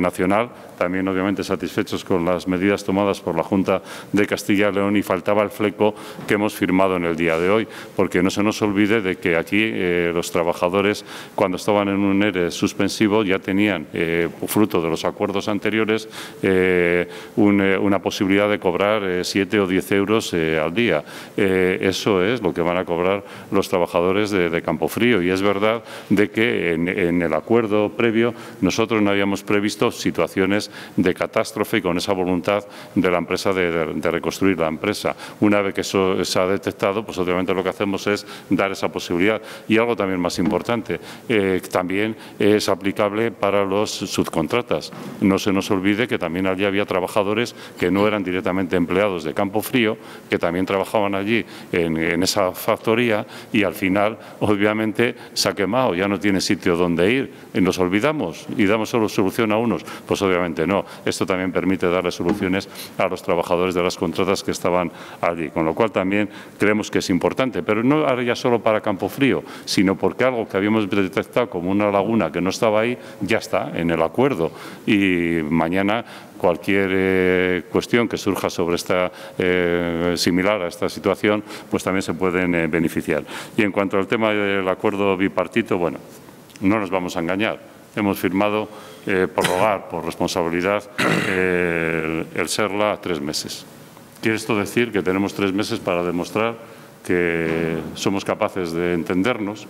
nacional. También, obviamente, satisfechos con las medidas tomadas por la Junta de Castilla y León, y faltaba el fleco que hemos firmado en el día de hoy, porque no se nos olvide de que aquí los trabajadores, cuando estaban en un ERE suspensivo, ya tenían, fruto de los acuerdos anteriores, una posibilidad de cobrar 7 o 10 euros al día. Eso es lo que van a cobrar los trabajadores de Campofrío, y es verdad de que en el acuerdo previo nosotros no habíamos previsto situaciones de catástrofe, y con esa voluntad de la empresa de reconstruir la empresa. Una vez que eso se ha detectado, pues obviamente lo que hacemos es dar esa posibilidad. Y algo también más importante, también es aplicable para los subcontratas. No se nos olvide que también allí había trabajadores que no eran directamente empleados de Campofrío, que también trabajaban allí allí en esa factoría y al final, obviamente, se ha quemado, ya no tiene sitio donde ir y nos olvidamos y damos solo solución a unos. Pues obviamente no. Esto también permite darle soluciones a los trabajadores de las contratas que estaban allí, con lo cual también creemos que es importante, pero no ahora ya solo para Campofrío, sino porque algo que habíamos detectado como una laguna que no estaba ahí, ya está en el acuerdo y mañana cualquier cuestión que surja sobre esta similar a esta situación, pues también se pueden beneficiar. Y en cuanto al tema del acuerdo bipartito, bueno, no nos vamos a engañar. Hemos firmado prorrogar por responsabilidad el SERLA a 3 meses. ¿Quiere esto decir que tenemos 3 meses para demostrar que somos capaces de entendernos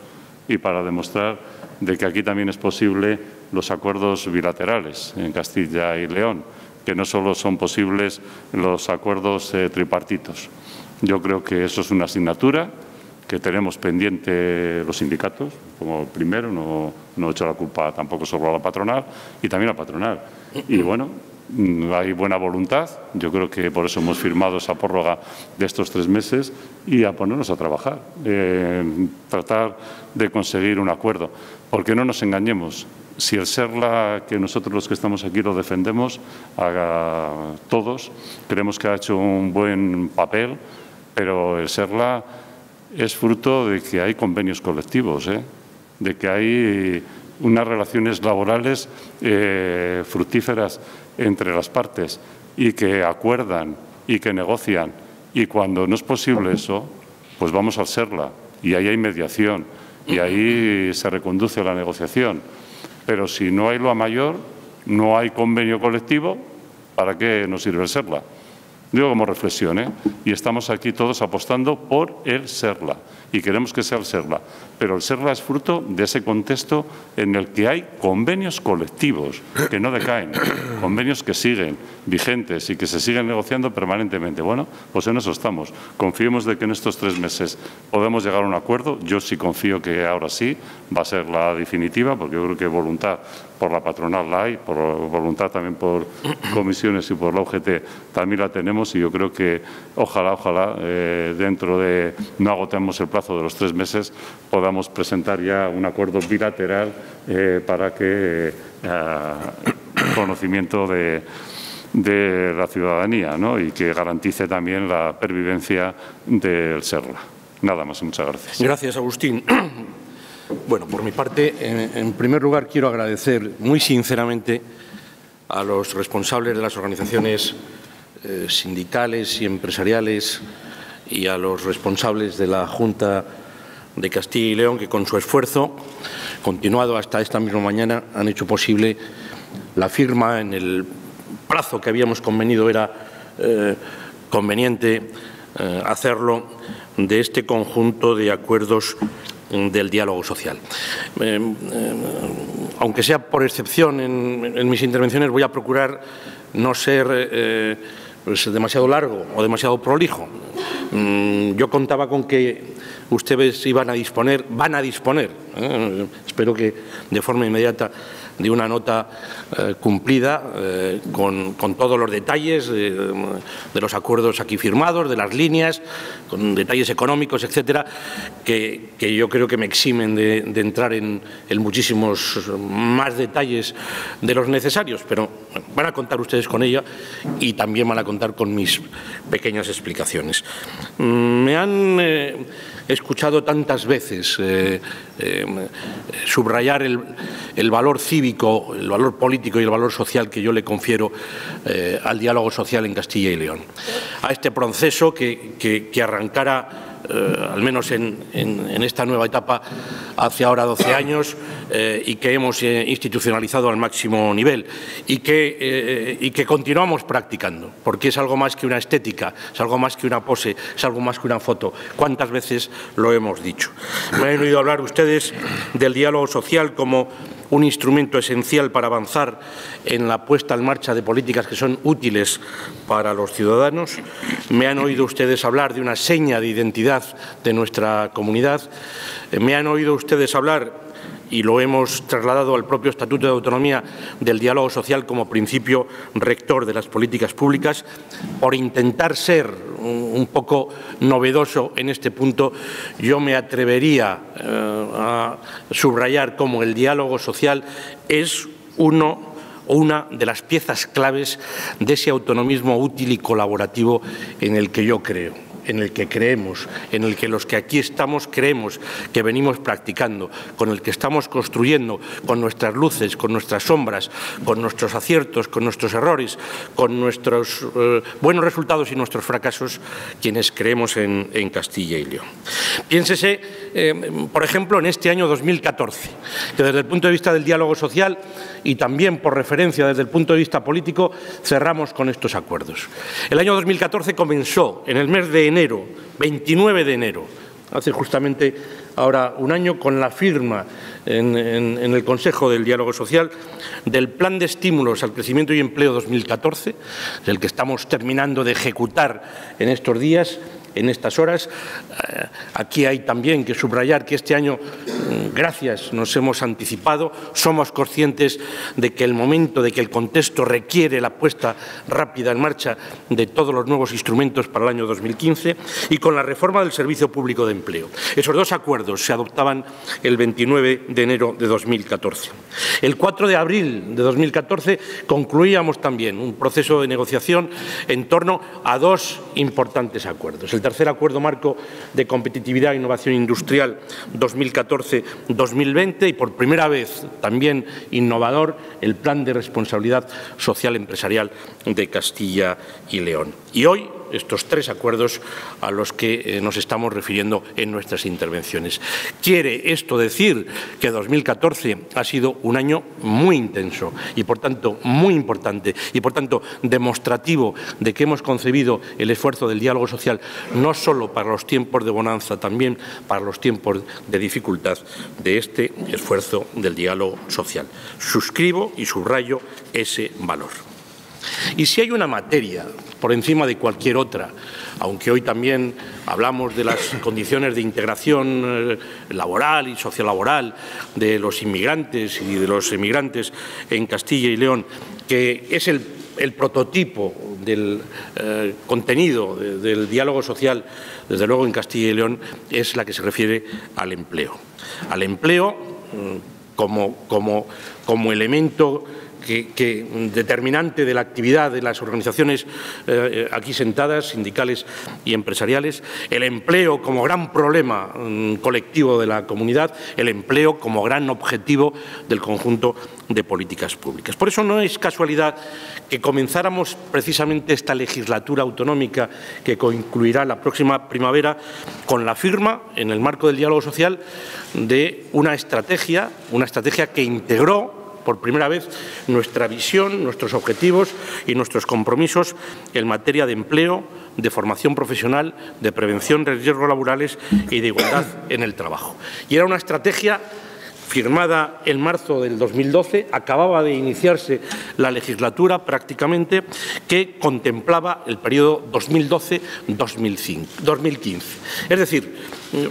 y para demostrar de que aquí también es posible los acuerdos bilaterales en Castilla y León, que no solo son posibles los acuerdos tripartitos? Yo creo que eso es una asignatura que tenemos pendiente los sindicatos, como primero, no he hecho la culpa tampoco solo a la patronal, y también a la patronal. Y bueno, hay buena voluntad, yo creo que por eso hemos firmado esa prórroga de estos 3 meses y a ponernos a trabajar, tratar de conseguir un acuerdo, porque no nos engañemos. Si el SERLA, que nosotros los que estamos aquí lo defendemos, a todos, creemos que ha hecho un buen papel, pero el SERLA es fruto de que hay convenios colectivos, de que hay unas relaciones laborales fructíferas entre las partes y que acuerdan y que negocian. Y cuando no es posible eso, pues vamos al SERLA y ahí hay mediación y ahí se reconduce la negociación. Pero si no hay lo a mayor, no hay convenio colectivo, ¿para qué nos sirve el SERLA? Digo como reflexión, y estamos aquí todos apostando por el SERLA y queremos que sea el SERLA, pero el SERLA es fruto de ese contexto en el que hay convenios colectivos que no decaen, convenios que siguen vigentes y que se siguen negociando permanentemente. Bueno, pues en eso estamos. Confiemos de que en estos 3 meses podemos llegar a un acuerdo. Yo sí confío que ahora sí va a ser la definitiva, porque yo creo que voluntad por la patronal la hay, por voluntad también por comisiones y por la UGT también la tenemos, y yo creo que ojalá dentro de no agotemos el plazo de los 3 meses podamos presentar ya un acuerdo bilateral para que conocimiento de la ciudadanía, y que garantice también la pervivencia del SERLA. Nada más, muchas gracias. Gracias, Agustín. Bueno, por mi parte, en primer lugar, quiero agradecer muy sinceramente a los responsables de las organizaciones sindicales y empresariales y a los responsables de la Junta de Castilla y León, que con su esfuerzo continuado hasta esta misma mañana han hecho posible la firma en el plazo que habíamos convenido. Era conveniente hacerlo de este conjunto de acuerdos del diálogo social. Aunque sea por excepción en mis intervenciones, voy a procurar no ser demasiado largo o demasiado prolijo. Yo contaba con que ustedes van a disponer, espero que de forma inmediata, de una nota cumplida con todos los detalles de los acuerdos aquí firmados, de las líneas, con detalles económicos, etcétera, que yo creo que me eximen de entrar en muchísimos más detalles de los necesarios, pero bueno, van a contar ustedes con ella y también van a contar con mis pequeñas explicaciones. Me han escuchado tantas veces subrayar el valor cívico, el valor político y el valor social que yo le confiero al diálogo social en Castilla y León, a este proceso que arrancara, al menos en esta nueva etapa, hace ahora 12 años y que hemos institucionalizado al máximo nivel y que continuamos practicando, porque es algo más que una estética, es algo más que una pose, es algo más que una foto. ¿Cuántas veces lo hemos dicho? Me han oído hablar ustedes del diálogo social como un instrumento esencial para avanzar en la puesta en marcha de políticas que son útiles para los ciudadanos. Me han oído ustedes hablar de una seña de identidad de nuestra comunidad. Me han oído ustedes hablar, y lo hemos trasladado al propio Estatuto de Autonomía, del diálogo social como principio rector de las políticas públicas, por intentar ser un poco novedoso en este punto, yo me atrevería a subrayar como el diálogo social es una de las piezas claves de ese autonomismo útil y colaborativo en el que yo creo, en el que creemos, en el que los que aquí estamos creemos que venimos practicando, con el que estamos construyendo, con nuestras luces, con nuestras sombras, con nuestros aciertos, con nuestros errores, con nuestros buenos resultados y nuestros fracasos, quienes creemos en Castilla y León. Piénsese, por ejemplo, en este año 2014, que desde el punto de vista del diálogo social y también por referencia desde el punto de vista político, cerramos con estos acuerdos. El año 2014 comenzó en el mes de enero, 29 de enero, hace justamente ahora un año, con la firma en el Consejo del Diálogo Social del Plan de Estímulos al Crecimiento y Empleo 2014, del que estamos terminando de ejecutar en estos días, en estas horas. Aquí hay también que subrayar que este año, gracias, nos hemos anticipado, somos conscientes de que el momento, de que el contexto requiere la puesta rápida en marcha de todos los nuevos instrumentos para el año 2015 y con la reforma del Servicio Público de Empleo. Esos dos acuerdos se adoptaban el 29 de enero de 2014. El 4 de abril de 2014 concluíamos también un proceso de negociación en torno a dos importantes acuerdos. El tercer acuerdo marco de competitividad e innovación industrial 2014-2020 y por primera vez también innovador el plan de responsabilidad social empresarial de Castilla y León. Y hoy estos tres acuerdos a los que nos estamos refiriendo en nuestras intervenciones. ¿Quiere esto decir que 2014 ha sido un año muy intenso y, por tanto, muy importante y, por tanto, demostrativo de que hemos concebido el esfuerzo del diálogo social no solo para los tiempos de bonanza, también para los tiempos de dificultad de este esfuerzo del diálogo social? Suscribo y subrayo ese valor. Y si hay una materia por encima de cualquier otra, aunque hoy también hablamos de las condiciones de integración laboral y sociolaboral de los inmigrantes y de los emigrantes en Castilla y León, que es el prototipo del contenido del diálogo social, desde luego en Castilla y León, es la que se refiere al empleo. Al empleo como elemento determinante de la actividad de las organizaciones aquí sentadas, sindicales y empresariales, el empleo como gran problema colectivo de la comunidad, el empleo como gran objetivo del conjunto de políticas públicas. Por eso no es casualidad que comenzáramos precisamente esta legislatura autonómica que concluirá la próxima primavera con la firma, en el marco del diálogo social, de una estrategia que integró por primera vez nuestra visión, nuestros objetivos y nuestros compromisos en materia de empleo, de formación profesional, de prevención de riesgos laborales y de igualdad en el trabajo. Y era una estrategia firmada en marzo del 2012, acababa de iniciarse la legislatura prácticamente, que contemplaba el periodo 2012-2015. Es decir,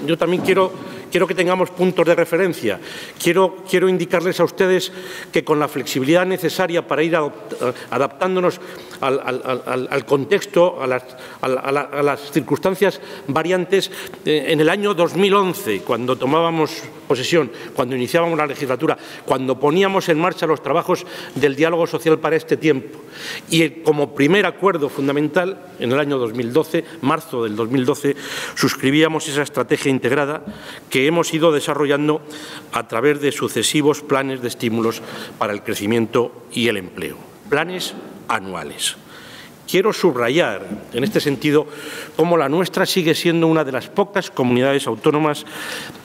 yo también quiero que tengamos puntos de referencia. Quiero indicarles a ustedes que con la flexibilidad necesaria para ir adaptándonos al contexto, a las circunstancias variantes, en el año 2011, cuando tomábamos posesión, cuando iniciábamos la legislatura, cuando poníamos en marcha los trabajos del diálogo social para este tiempo, y como primer acuerdo fundamental, en el año 2012, marzo del 2012, suscribíamos esa estrategia integrada que hemos ido desarrollando a través de sucesivos planes de estímulos para el crecimiento y el empleo, planes anuales. Quiero subrayar, en este sentido, cómo la nuestra sigue siendo una de las pocas comunidades autónomas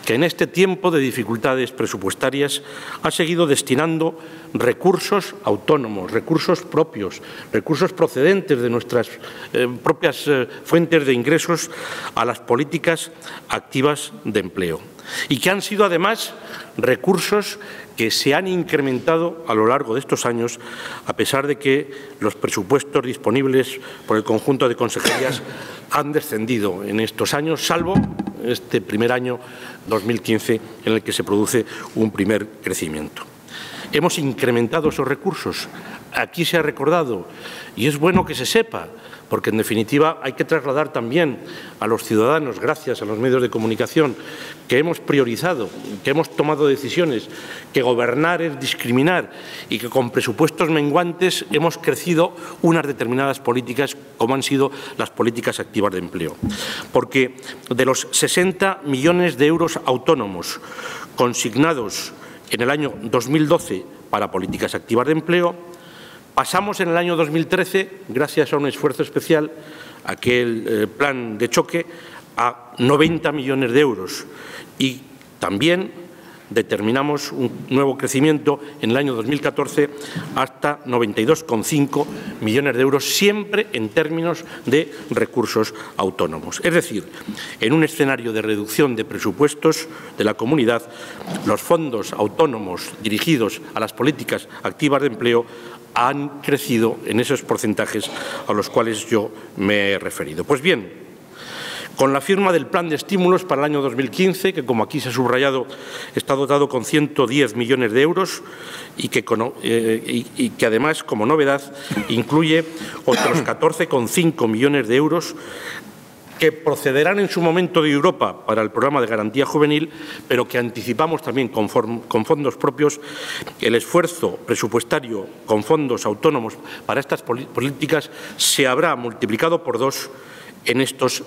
que en este tiempo de dificultades presupuestarias ha seguido destinando recursos autónomos, recursos propios, recursos procedentes de nuestras propias fuentes de ingresos a las políticas activas de empleo. Y que han sido, además, recursos que se han incrementado a lo largo de estos años, a pesar de que los presupuestos disponibles por el conjunto de consejerías han descendido en estos años, salvo este primer año 2015 en el que se produce un primer crecimiento. Hemos incrementado esos recursos. Aquí se ha recordado, y es bueno que se sepa, porque en definitiva hay que trasladar también a los ciudadanos, gracias a los medios de comunicación, que hemos priorizado, que hemos tomado decisiones, que gobernar es discriminar y que con presupuestos menguantes hemos crecido unas determinadas políticas, como han sido las políticas activas de empleo. Porque de los 60 millones de euros autónomos consignados en el año 2012 para políticas activas de empleo, pasamos en el año 2013, gracias a un esfuerzo especial, aquel plan de choque, a 90 millones de euros. Y también determinamos un nuevo crecimiento en el año 2014 hasta 92,5 millones de euros, siempre en términos de recursos autónomos. Es decir, en un escenario de reducción de presupuestos de la comunidad, los fondos autónomos dirigidos a las políticas activas de empleo han crecido en esos porcentajes a los cuales yo me he referido. Pues bien, con la firma del Plan de Estímulos para el año 2015, que como aquí se ha subrayado está dotado con 110 millones de euros y que además como novedad incluye otros 14,5 millones de euros que procederán en su momento de Europa para el Programa de Garantía Juvenil, pero que anticipamos también con fondos propios el esfuerzo presupuestario con fondos autónomos para estas políticas se habrá multiplicado por 2 en estos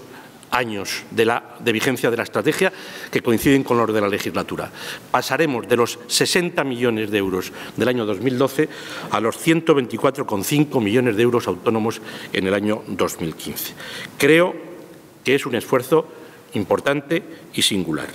años de vigencia de la estrategia, que coinciden con los de la legislatura. Pasaremos de los 60 millones de euros del año 2012 a los 124,5 millones de euros autónomos en el año 2015. Creo que es un esfuerzo importante y singular.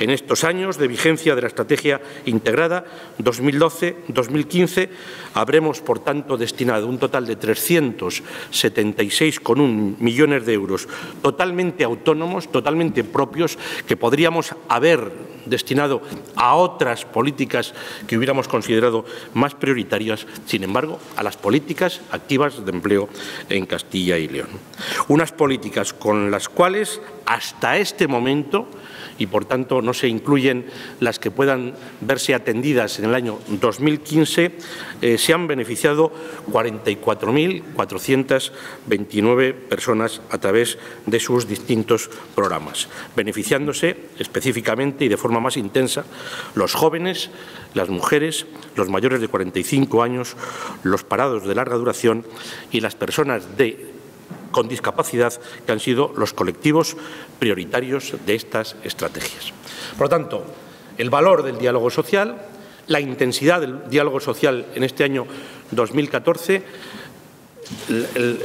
En estos años de vigencia de la estrategia integrada 2012-2015 habremos, por tanto, destinado un total de 376,1 millones de euros totalmente autónomos, totalmente propios, que podríamos haber destinado a otras políticas que hubiéramos considerado más prioritarias, sin embargo, a las políticas activas de empleo en Castilla y León. Unas políticas con las cuales hasta este momento, y por tanto no se incluyen las que puedan verse atendidas en el año 2015, se han beneficiado 44.429 personas a través de sus distintos programas, beneficiándose específicamente y de forma más intensa los jóvenes, las mujeres, los mayores de 45 años, los parados de larga duración y las personas con discapacidad, que han sido los colectivos prioritarios de estas estrategias. Por lo tanto, el valor del diálogo social, la intensidad del diálogo social en este año 2014,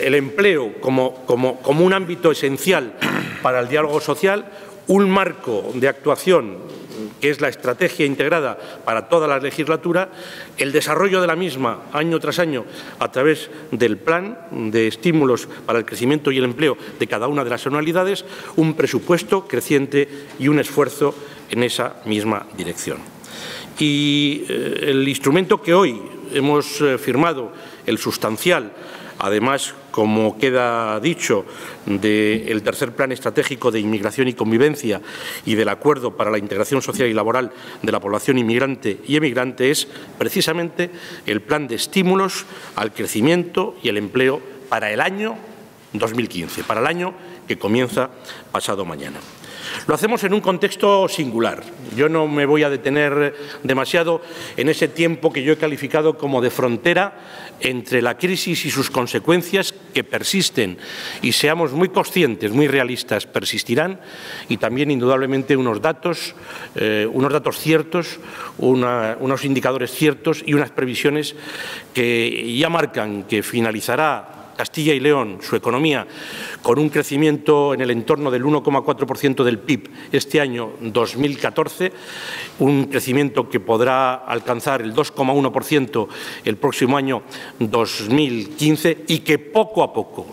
el empleo como un ámbito esencial para el diálogo social, un marco de actuación que es la estrategia integrada para toda la legislatura, el desarrollo de la misma año tras año a través del plan de estímulos para el crecimiento y el empleo de cada una de las anualidades, un presupuesto creciente y un esfuerzo en esa misma dirección. Y el instrumento que hoy hemos firmado, el sustancial, además, como queda dicho, del tercer Plan Estratégico de Inmigración y Convivencia y del Acuerdo para la Integración Social y Laboral de la Población Inmigrante y Emigrante, es precisamente el plan de estímulos al crecimiento y el empleo para el año 2015, para el año que comienza pasado mañana. Lo hacemos en un contexto singular. Yo no me voy a detener demasiado en ese tiempo que yo he calificado como de frontera entre la crisis y sus consecuencias, que persisten y, seamos muy conscientes, muy realistas, persistirán, y también indudablemente unos datos ciertos, unos indicadores ciertos y unas previsiones que ya marcan que finalizará Castilla y León, su economía, con un crecimiento en el entorno del 1,4% del PIB este año 2014, un crecimiento que podrá alcanzar el 2,1% el próximo año 2015 y que poco a poco,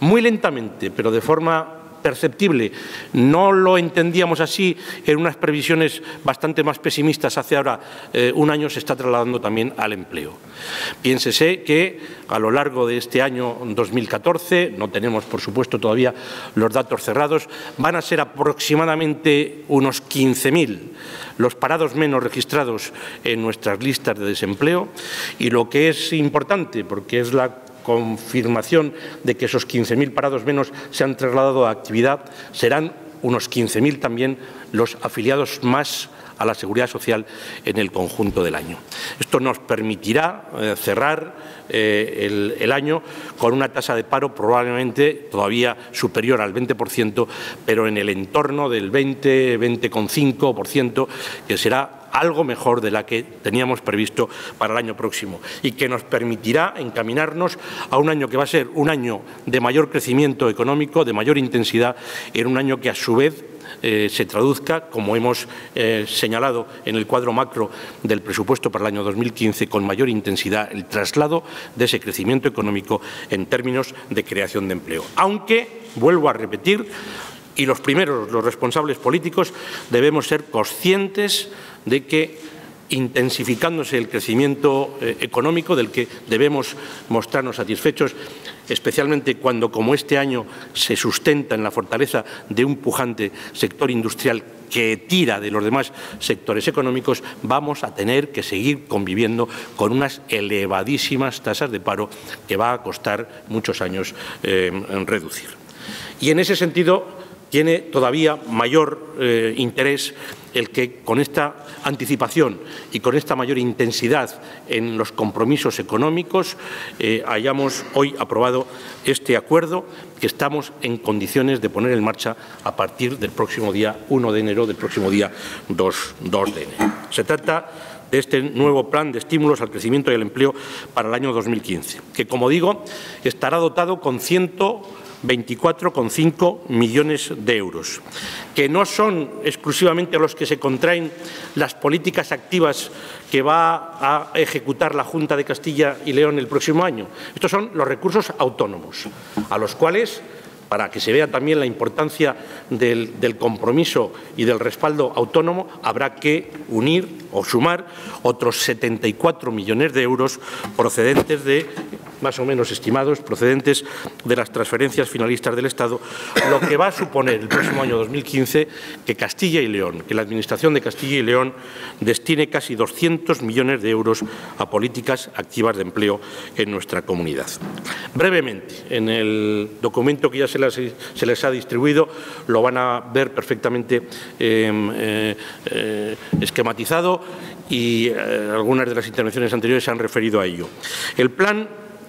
muy lentamente, pero de forma perceptible, no lo entendíamos así en unas previsiones bastante más pesimistas hace ahora un año, se está trasladando también al empleo. Piénsese que a lo largo de este año 2014, no tenemos por supuesto todavía los datos cerrados, van a ser aproximadamente unos 15.000 los parados menos registrados en nuestras listas de desempleo, y lo que es importante, porque es la confirmación de que esos 15.000 parados menos se han trasladado a actividad, serán unos 15.000 también los afiliados más a la Seguridad Social en el conjunto del año. Esto nos permitirá cerrar el año con una tasa de paro probablemente todavía superior al 20%, pero en el entorno del 20,5%, que será algo mejor de la que teníamos previsto para el año próximo y que nos permitirá encaminarnos a un año que va a ser un año de mayor crecimiento económico, de mayor intensidad, en un año que a su vez se traduzca, como hemos señalado en el cuadro macro del presupuesto para el año 2015, con mayor intensidad el traslado de ese crecimiento económico en términos de creación de empleo. Aunque, vuelvo a repetir, y los primeros, los responsables políticos, debemos ser conscientes de que, intensificándose el crecimiento económico, del que debemos mostrarnos satisfechos, especialmente cuando, como este año, se sustenta en la fortaleza de un pujante sector industrial que tira de los demás sectores económicos, vamos a tener que seguir conviviendo con unas elevadísimas tasas de paro que va a costar muchos años reducir. Y en ese sentido tiene todavía mayor interés el que, con esta anticipación y con esta mayor intensidad en los compromisos económicos, hayamos hoy aprobado este acuerdo que estamos en condiciones de poner en marcha a partir del próximo día 1 de enero, del próximo día 2 de enero. Se trata de este nuevo plan de estímulos al crecimiento y al empleo para el año 2015, que, como digo, estará dotado con 124,5 millones de euros, que no son exclusivamente los que se contraen las políticas activas que va a ejecutar la Junta de Castilla y León el próximo año. Estos son los recursos autónomos, a los cuales, para que se vea también la importancia del compromiso y del respaldo autónomo, habrá que unir o sumar otros 74 millones de euros procedentes de, más o menos estimados, procedentes de las transferencias finalistas del Estado, lo que va a suponer el próximo año 2015 que Castilla y León, que la Administración de Castilla y León destine casi 200 millones de euros a políticas activas de empleo en nuestra comunidad. Brevemente, en el documento que ya se les ha distribuido, lo van a ver perfectamente esquematizado y algunas de las intervenciones anteriores se han referido a ello. El plan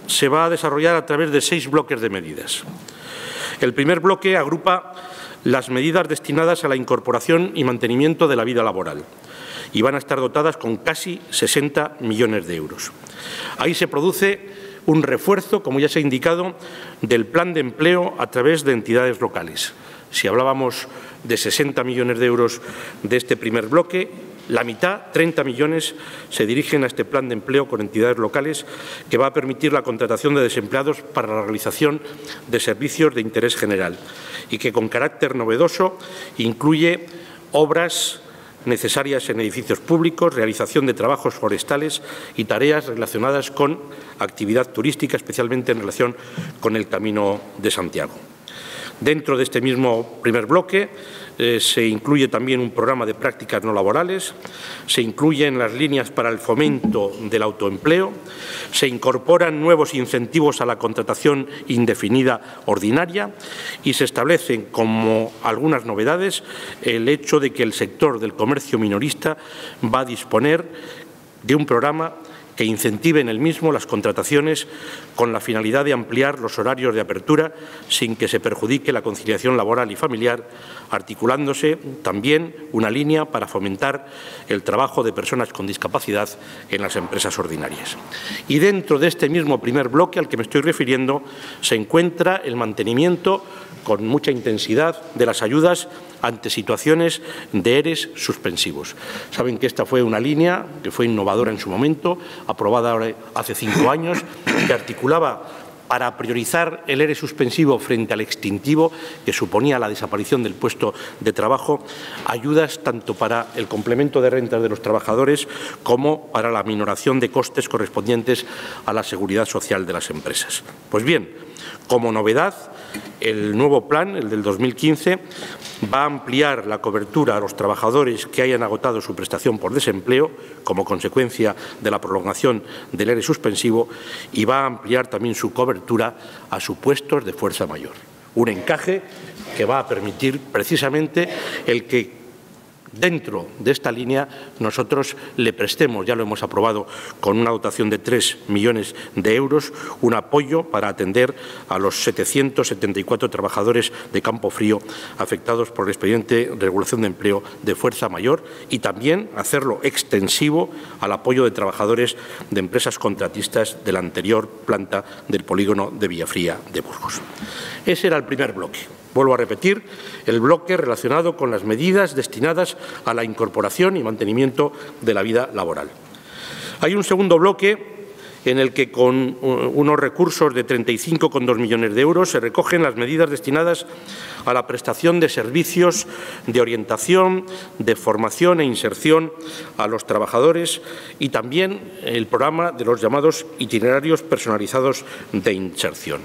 se va a desarrollar a través de 6 bloques de medidas. El primer bloque agrupa las medidas destinadas a la incorporación y mantenimiento de la vida laboral y van a estar dotadas con casi 60 millones de euros. Ahí se produce un refuerzo, como ya se ha indicado, del plan de empleo a través de entidades locales. Si hablábamos de 60 millones de euros de este primer bloque, la mitad, 30 millones, se dirigen a este plan de empleo con entidades locales que va a permitir la contratación de desempleados para la realización de servicios de interés general y que, con carácter novedoso, incluye obras necesarias en edificios públicos, realización de trabajos forestales y tareas relacionadas con actividad turística, especialmente en relación con el Camino de Santiago. Dentro de este mismo primer bloque se incluye también un programa de prácticas no laborales, se incluyen las líneas para el fomento del autoempleo, se incorporan nuevos incentivos a la contratación indefinida ordinaria y se establecen, como algunas novedades, el hecho de que el sector del comercio minorista va a disponer de un programa que incentiven el mismo las contrataciones con la finalidad de ampliar los horarios de apertura sin que se perjudique la conciliación laboral y familiar, articulándose también una línea para fomentar el trabajo de personas con discapacidad en las empresas ordinarias. Y dentro de este mismo primer bloque al que me estoy refiriendo se encuentra el mantenimiento con mucha intensidad de las ayudas ante situaciones de ERES suspensivos. Saben que esta fue una línea que fue innovadora en su momento, aprobada hace 5 años, que articulaba para priorizar el ERE suspensivo frente al extintivo, que suponía la desaparición del puesto de trabajo, ayudas tanto para el complemento de rentas de los trabajadores como para la minoración de costes correspondientes a la seguridad social de las empresas. Pues bien, como novedad, el nuevo plan, el del 2015, va a ampliar la cobertura a los trabajadores que hayan agotado su prestación por desempleo como consecuencia de la prolongación del ERE suspensivo y va a ampliar también su cobertura a supuestos de fuerza mayor. Un encaje que va a permitir precisamente el que dentro de esta línea nosotros le prestemos, ya lo hemos aprobado con una dotación de 3 millones de euros, un apoyo para atender a los 774 trabajadores de Campofrío afectados por el expediente de regulación de empleo de fuerza mayor y también hacerlo extensivo al apoyo de trabajadores de empresas contratistas de la anterior planta del polígono de Villafría de Burgos. Ese era el primer bloque. Vuelvo a repetir, el bloque relacionado con las medidas destinadas a la incorporación y mantenimiento de la vida laboral. Hay un segundo bloque en el que con unos recursos de 35,2 millones de euros se recogen las medidas destinadas a la prestación de servicios de orientación, de formación e inserción a los trabajadores y también el programa de los llamados itinerarios personalizados de inserción.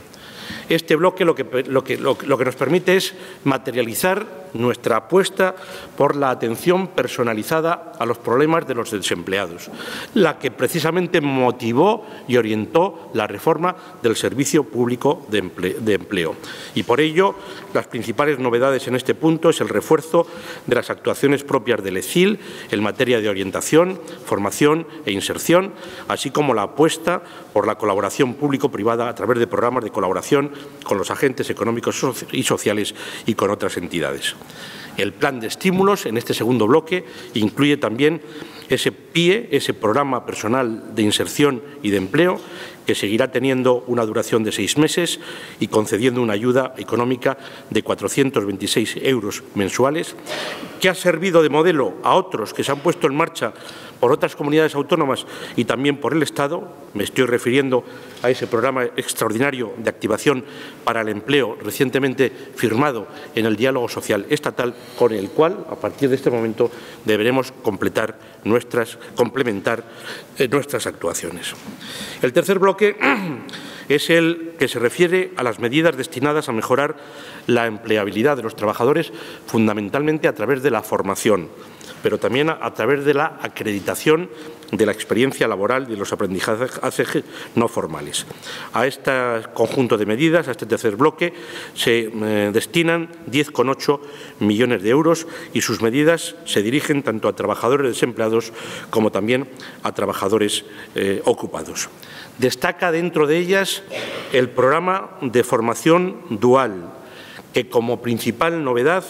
Este bloque lo que nos permite es materializar nuestra apuesta por la atención personalizada a los problemas de los desempleados, la que precisamente motivó y orientó la reforma del Servicio Público de Empleo. Y por ello, las principales novedades en este punto es el refuerzo de las actuaciones propias del ECIL en materia de orientación, formación e inserción, así como la apuesta por la colaboración público-privada a través de programas de colaboración con los agentes económicos y sociales y con otras entidades. El plan de estímulos, en este segundo bloque, incluye también ese PIE, ese programa personal de inserción y de empleo, que seguirá teniendo una duración de 6 meses y concediendo una ayuda económica de 426 euros mensuales, que ha servido de modelo a otros que se han puesto en marcha por otras comunidades autónomas y también por el Estado. Me estoy refiriendo a ese programa extraordinario de activación para el empleo recientemente firmado en el Diálogo Social Estatal, con el cual, a partir de este momento, deberemos complementar nuestras actuaciones. El tercer bloque es el que se refiere a las medidas destinadas a mejorar la empleabilidad de los trabajadores, fundamentalmente a través de la formación, pero también a través de la acreditación de la experiencia laboral y de los aprendizajes no formales. A este conjunto de medidas, a este tercer bloque, se destinan 10,8 millones de euros y sus medidas se dirigen tanto a trabajadores desempleados como también a trabajadores ocupados. Destaca dentro de ellas el programa de formación dual, que como principal novedad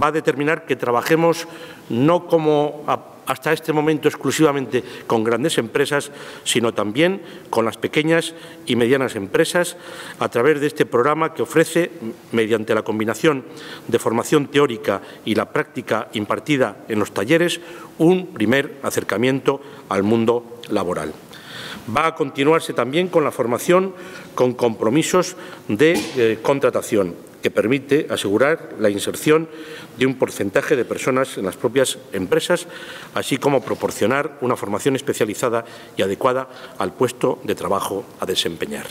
va a determinar que trabajemos no como hasta este momento exclusivamente con grandes empresas, sino también con las pequeñas y medianas empresas a través de este programa que ofrece, mediante la combinación de formación teórica y la práctica impartida en los talleres, un primer acercamiento al mundo laboral. Va a continuarse también con la formación con compromisos de contratación, que permite asegurar la inserción de un porcentaje de personas en las propias empresas, así como proporcionar una formación especializada y adecuada al puesto de trabajo a desempeñar.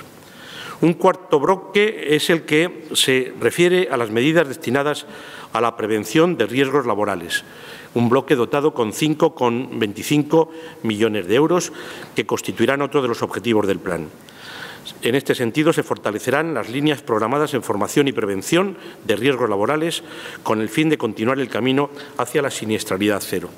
Un cuarto bloque es el que se refiere a las medidas destinadas a la prevención de riesgos laborales. Un bloque dotado con 5,25 millones de euros que constituirán otro de los objetivos del plan. En este sentido, se fortalecerán las líneas programadas en formación y prevención de riesgos laborales con el fin de continuar el camino hacia la siniestralidad cero.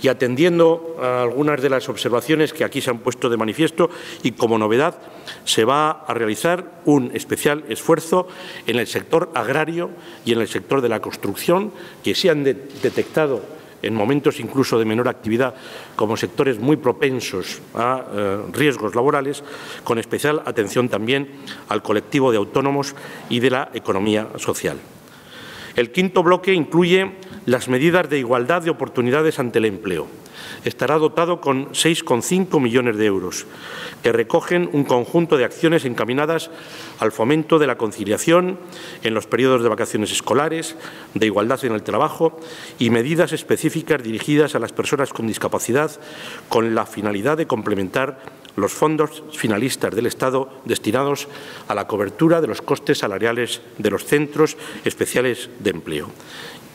Y atendiendo a algunas de las observaciones que aquí se han puesto de manifiesto y como novedad, se va a realizar un especial esfuerzo en el sector agrario y en el sector de la construcción, que se han detectado en momentos incluso de menor actividad, como sectores muy propensos a riesgos laborales, con especial atención también al colectivo de autónomos y de la economía social. El quinto bloque incluye las medidas de igualdad de oportunidades ante el empleo. Estará dotado con 6,5 millones de euros, que recogen un conjunto de acciones encaminadas al fomento de la conciliación en los periodos de vacaciones escolares, de igualdad en el trabajo y medidas específicas dirigidas a las personas con discapacidad, con la finalidad de complementar los fondos finalistas del Estado destinados a la cobertura de los costes salariales de los centros especiales de empleo.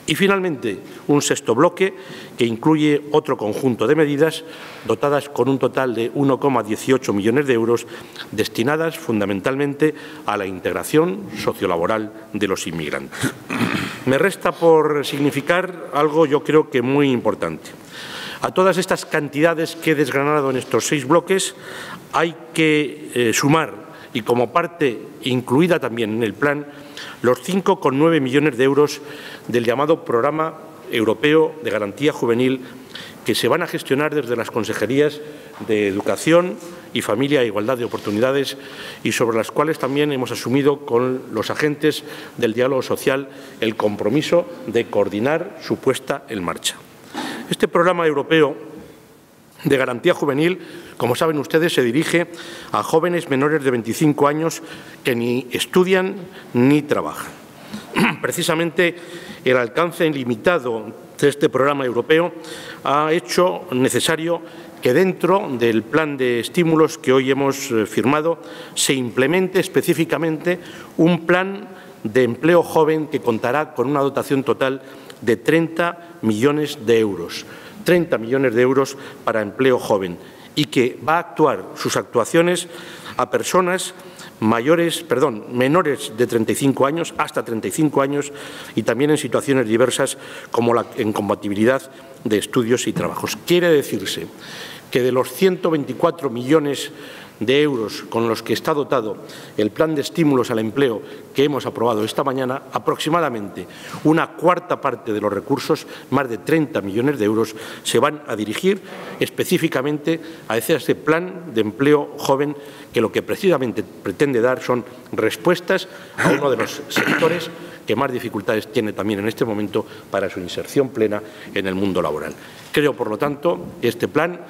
Y, finalmente, un sexto bloque que incluye otro conjunto de medidas dotadas con un total de 1,18 millones de euros destinadas fundamentalmente a la integración sociolaboral de los inmigrantes. Me resta por significar algo yo creo que muy importante. A todas estas cantidades que he desgranado en estos seis bloques hay que sumar, y como parte incluida también en el plan, los 5,9 millones de euros del llamado Programa Europeo de Garantía Juvenil, que se van a gestionar desde las consejerías de Educación y Familia e Igualdad de Oportunidades, y sobre las cuales también hemos asumido con los agentes del diálogo social el compromiso de coordinar su puesta en marcha. Este Programa Europeo de Garantía Juvenil, como saben ustedes, se dirige a jóvenes menores de 25 años que ni estudian ni trabajan. Precisamente el alcance ilimitado de este programa europeo ha hecho necesario que dentro del plan de estímulos que hoy hemos firmado se implemente específicamente un plan de empleo joven que contará con una dotación total de 30 millones de euros. 30 millones de euros para empleo joven, y que va a actuar sus actuaciones a personas menores de 35 años, hasta 35 años, y también en situaciones diversas como la incompatibilidad de estudios y trabajos. Quiere decirse que de los 124 millones de euros con los que está dotado el plan de estímulos al empleo que hemos aprobado esta mañana, aproximadamente una cuarta parte de los recursos, más de 30 millones de euros, se van a dirigir específicamente a ese plan de empleo joven, que lo que precisamente pretende dar son respuestas a uno de los sectores que más dificultades tiene también en este momento para su inserción plena en el mundo laboral. Creo, por lo tanto, que este plan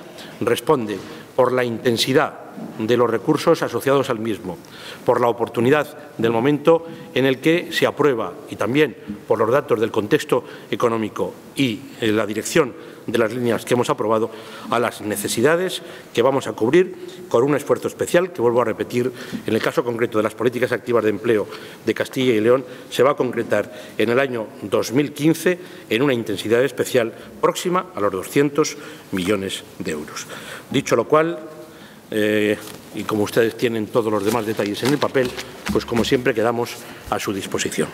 responde por la intensidad de los recursos asociados al mismo, por la oportunidad del momento en el que se aprueba y también por los datos del contexto económico y la dirección de las líneas que hemos aprobado, a las necesidades que vamos a cubrir con un esfuerzo especial que, vuelvo a repetir, en el caso concreto de las políticas activas de empleo de Castilla y León se va a concretar en el año 2015 en una intensidad especial próxima a los 200 millones de euros. Dicho lo cual, y como ustedes tienen todos los demás detalles en el papel, pues como siempre quedamos a su disposición.